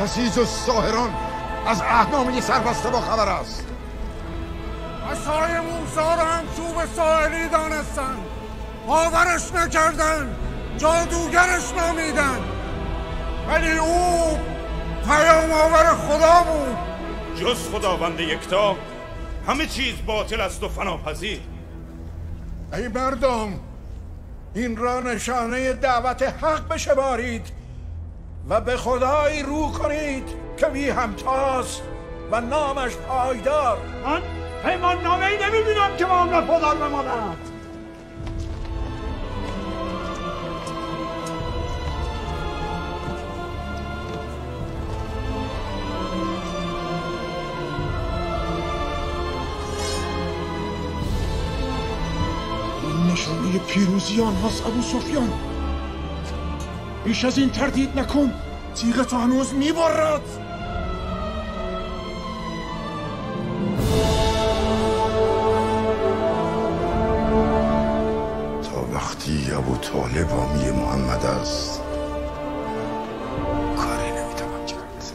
کسی جز ساحران از عهدنامه سربسته با خبر است. عصای موسی را هم چوب ساحلی دانستند، باورش نکردند، جادوگرش نامیدند. ولی او پیام آور خدا بود. جز خداوند یکتا همه چیز باطل است و فناپذیر. ای مردم، این را نشانه دعوت حق بشمارید و به خدایی رو کنید که بی همتاست و نامش پایدار. من پیمان نامه ای نمیبینم که معامله پدر به مادرم. نشانه پیروزی آنهاست ابو سفیان. بیش از این تردید نکن، تیغ تو هنوز میبارد. ابو طالب حامی محمد است، کاری نمیتوان کرد.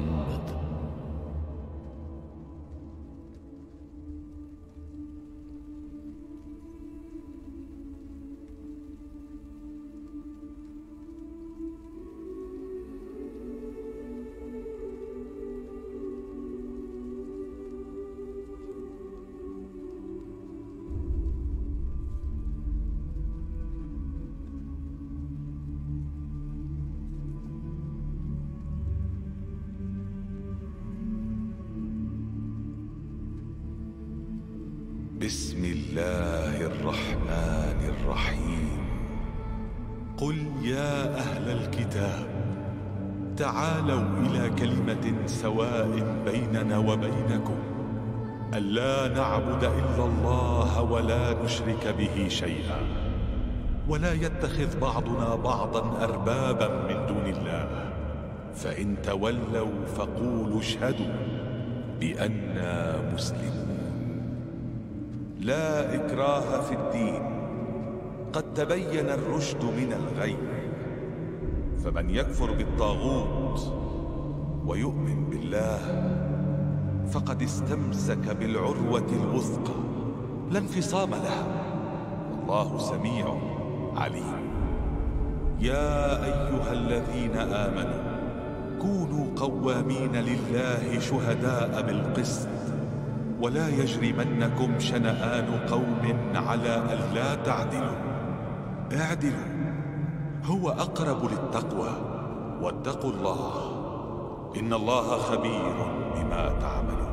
محمد بسم الله الرحمن الرحيم. قل يا أهل الكتاب تعالوا إلى كلمة سواء بيننا وبينكم ألا نعبد إلا الله ولا نشرك به شيئا ولا يتخذ بعضنا بعضا أربابا من دون الله فإن تولوا فقولوا اشهدوا بأننا مسلمون. لا إكراه في الدين، قد تبين الرشد من الغي، فمن يكفر بالطاغوت ويؤمن بالله فقد استمسك بالعروة الوثقى لا انفصام لها، والله سميع عليم. يا أيها الذين آمنوا كونوا قوامين لله شهداء بالقسط ولا يجرمنكم شنآن قوم على ألا تعدلوا، اعدلوا هو أقرب للتقوى واتقوا الله إن الله خبير بما تعملون.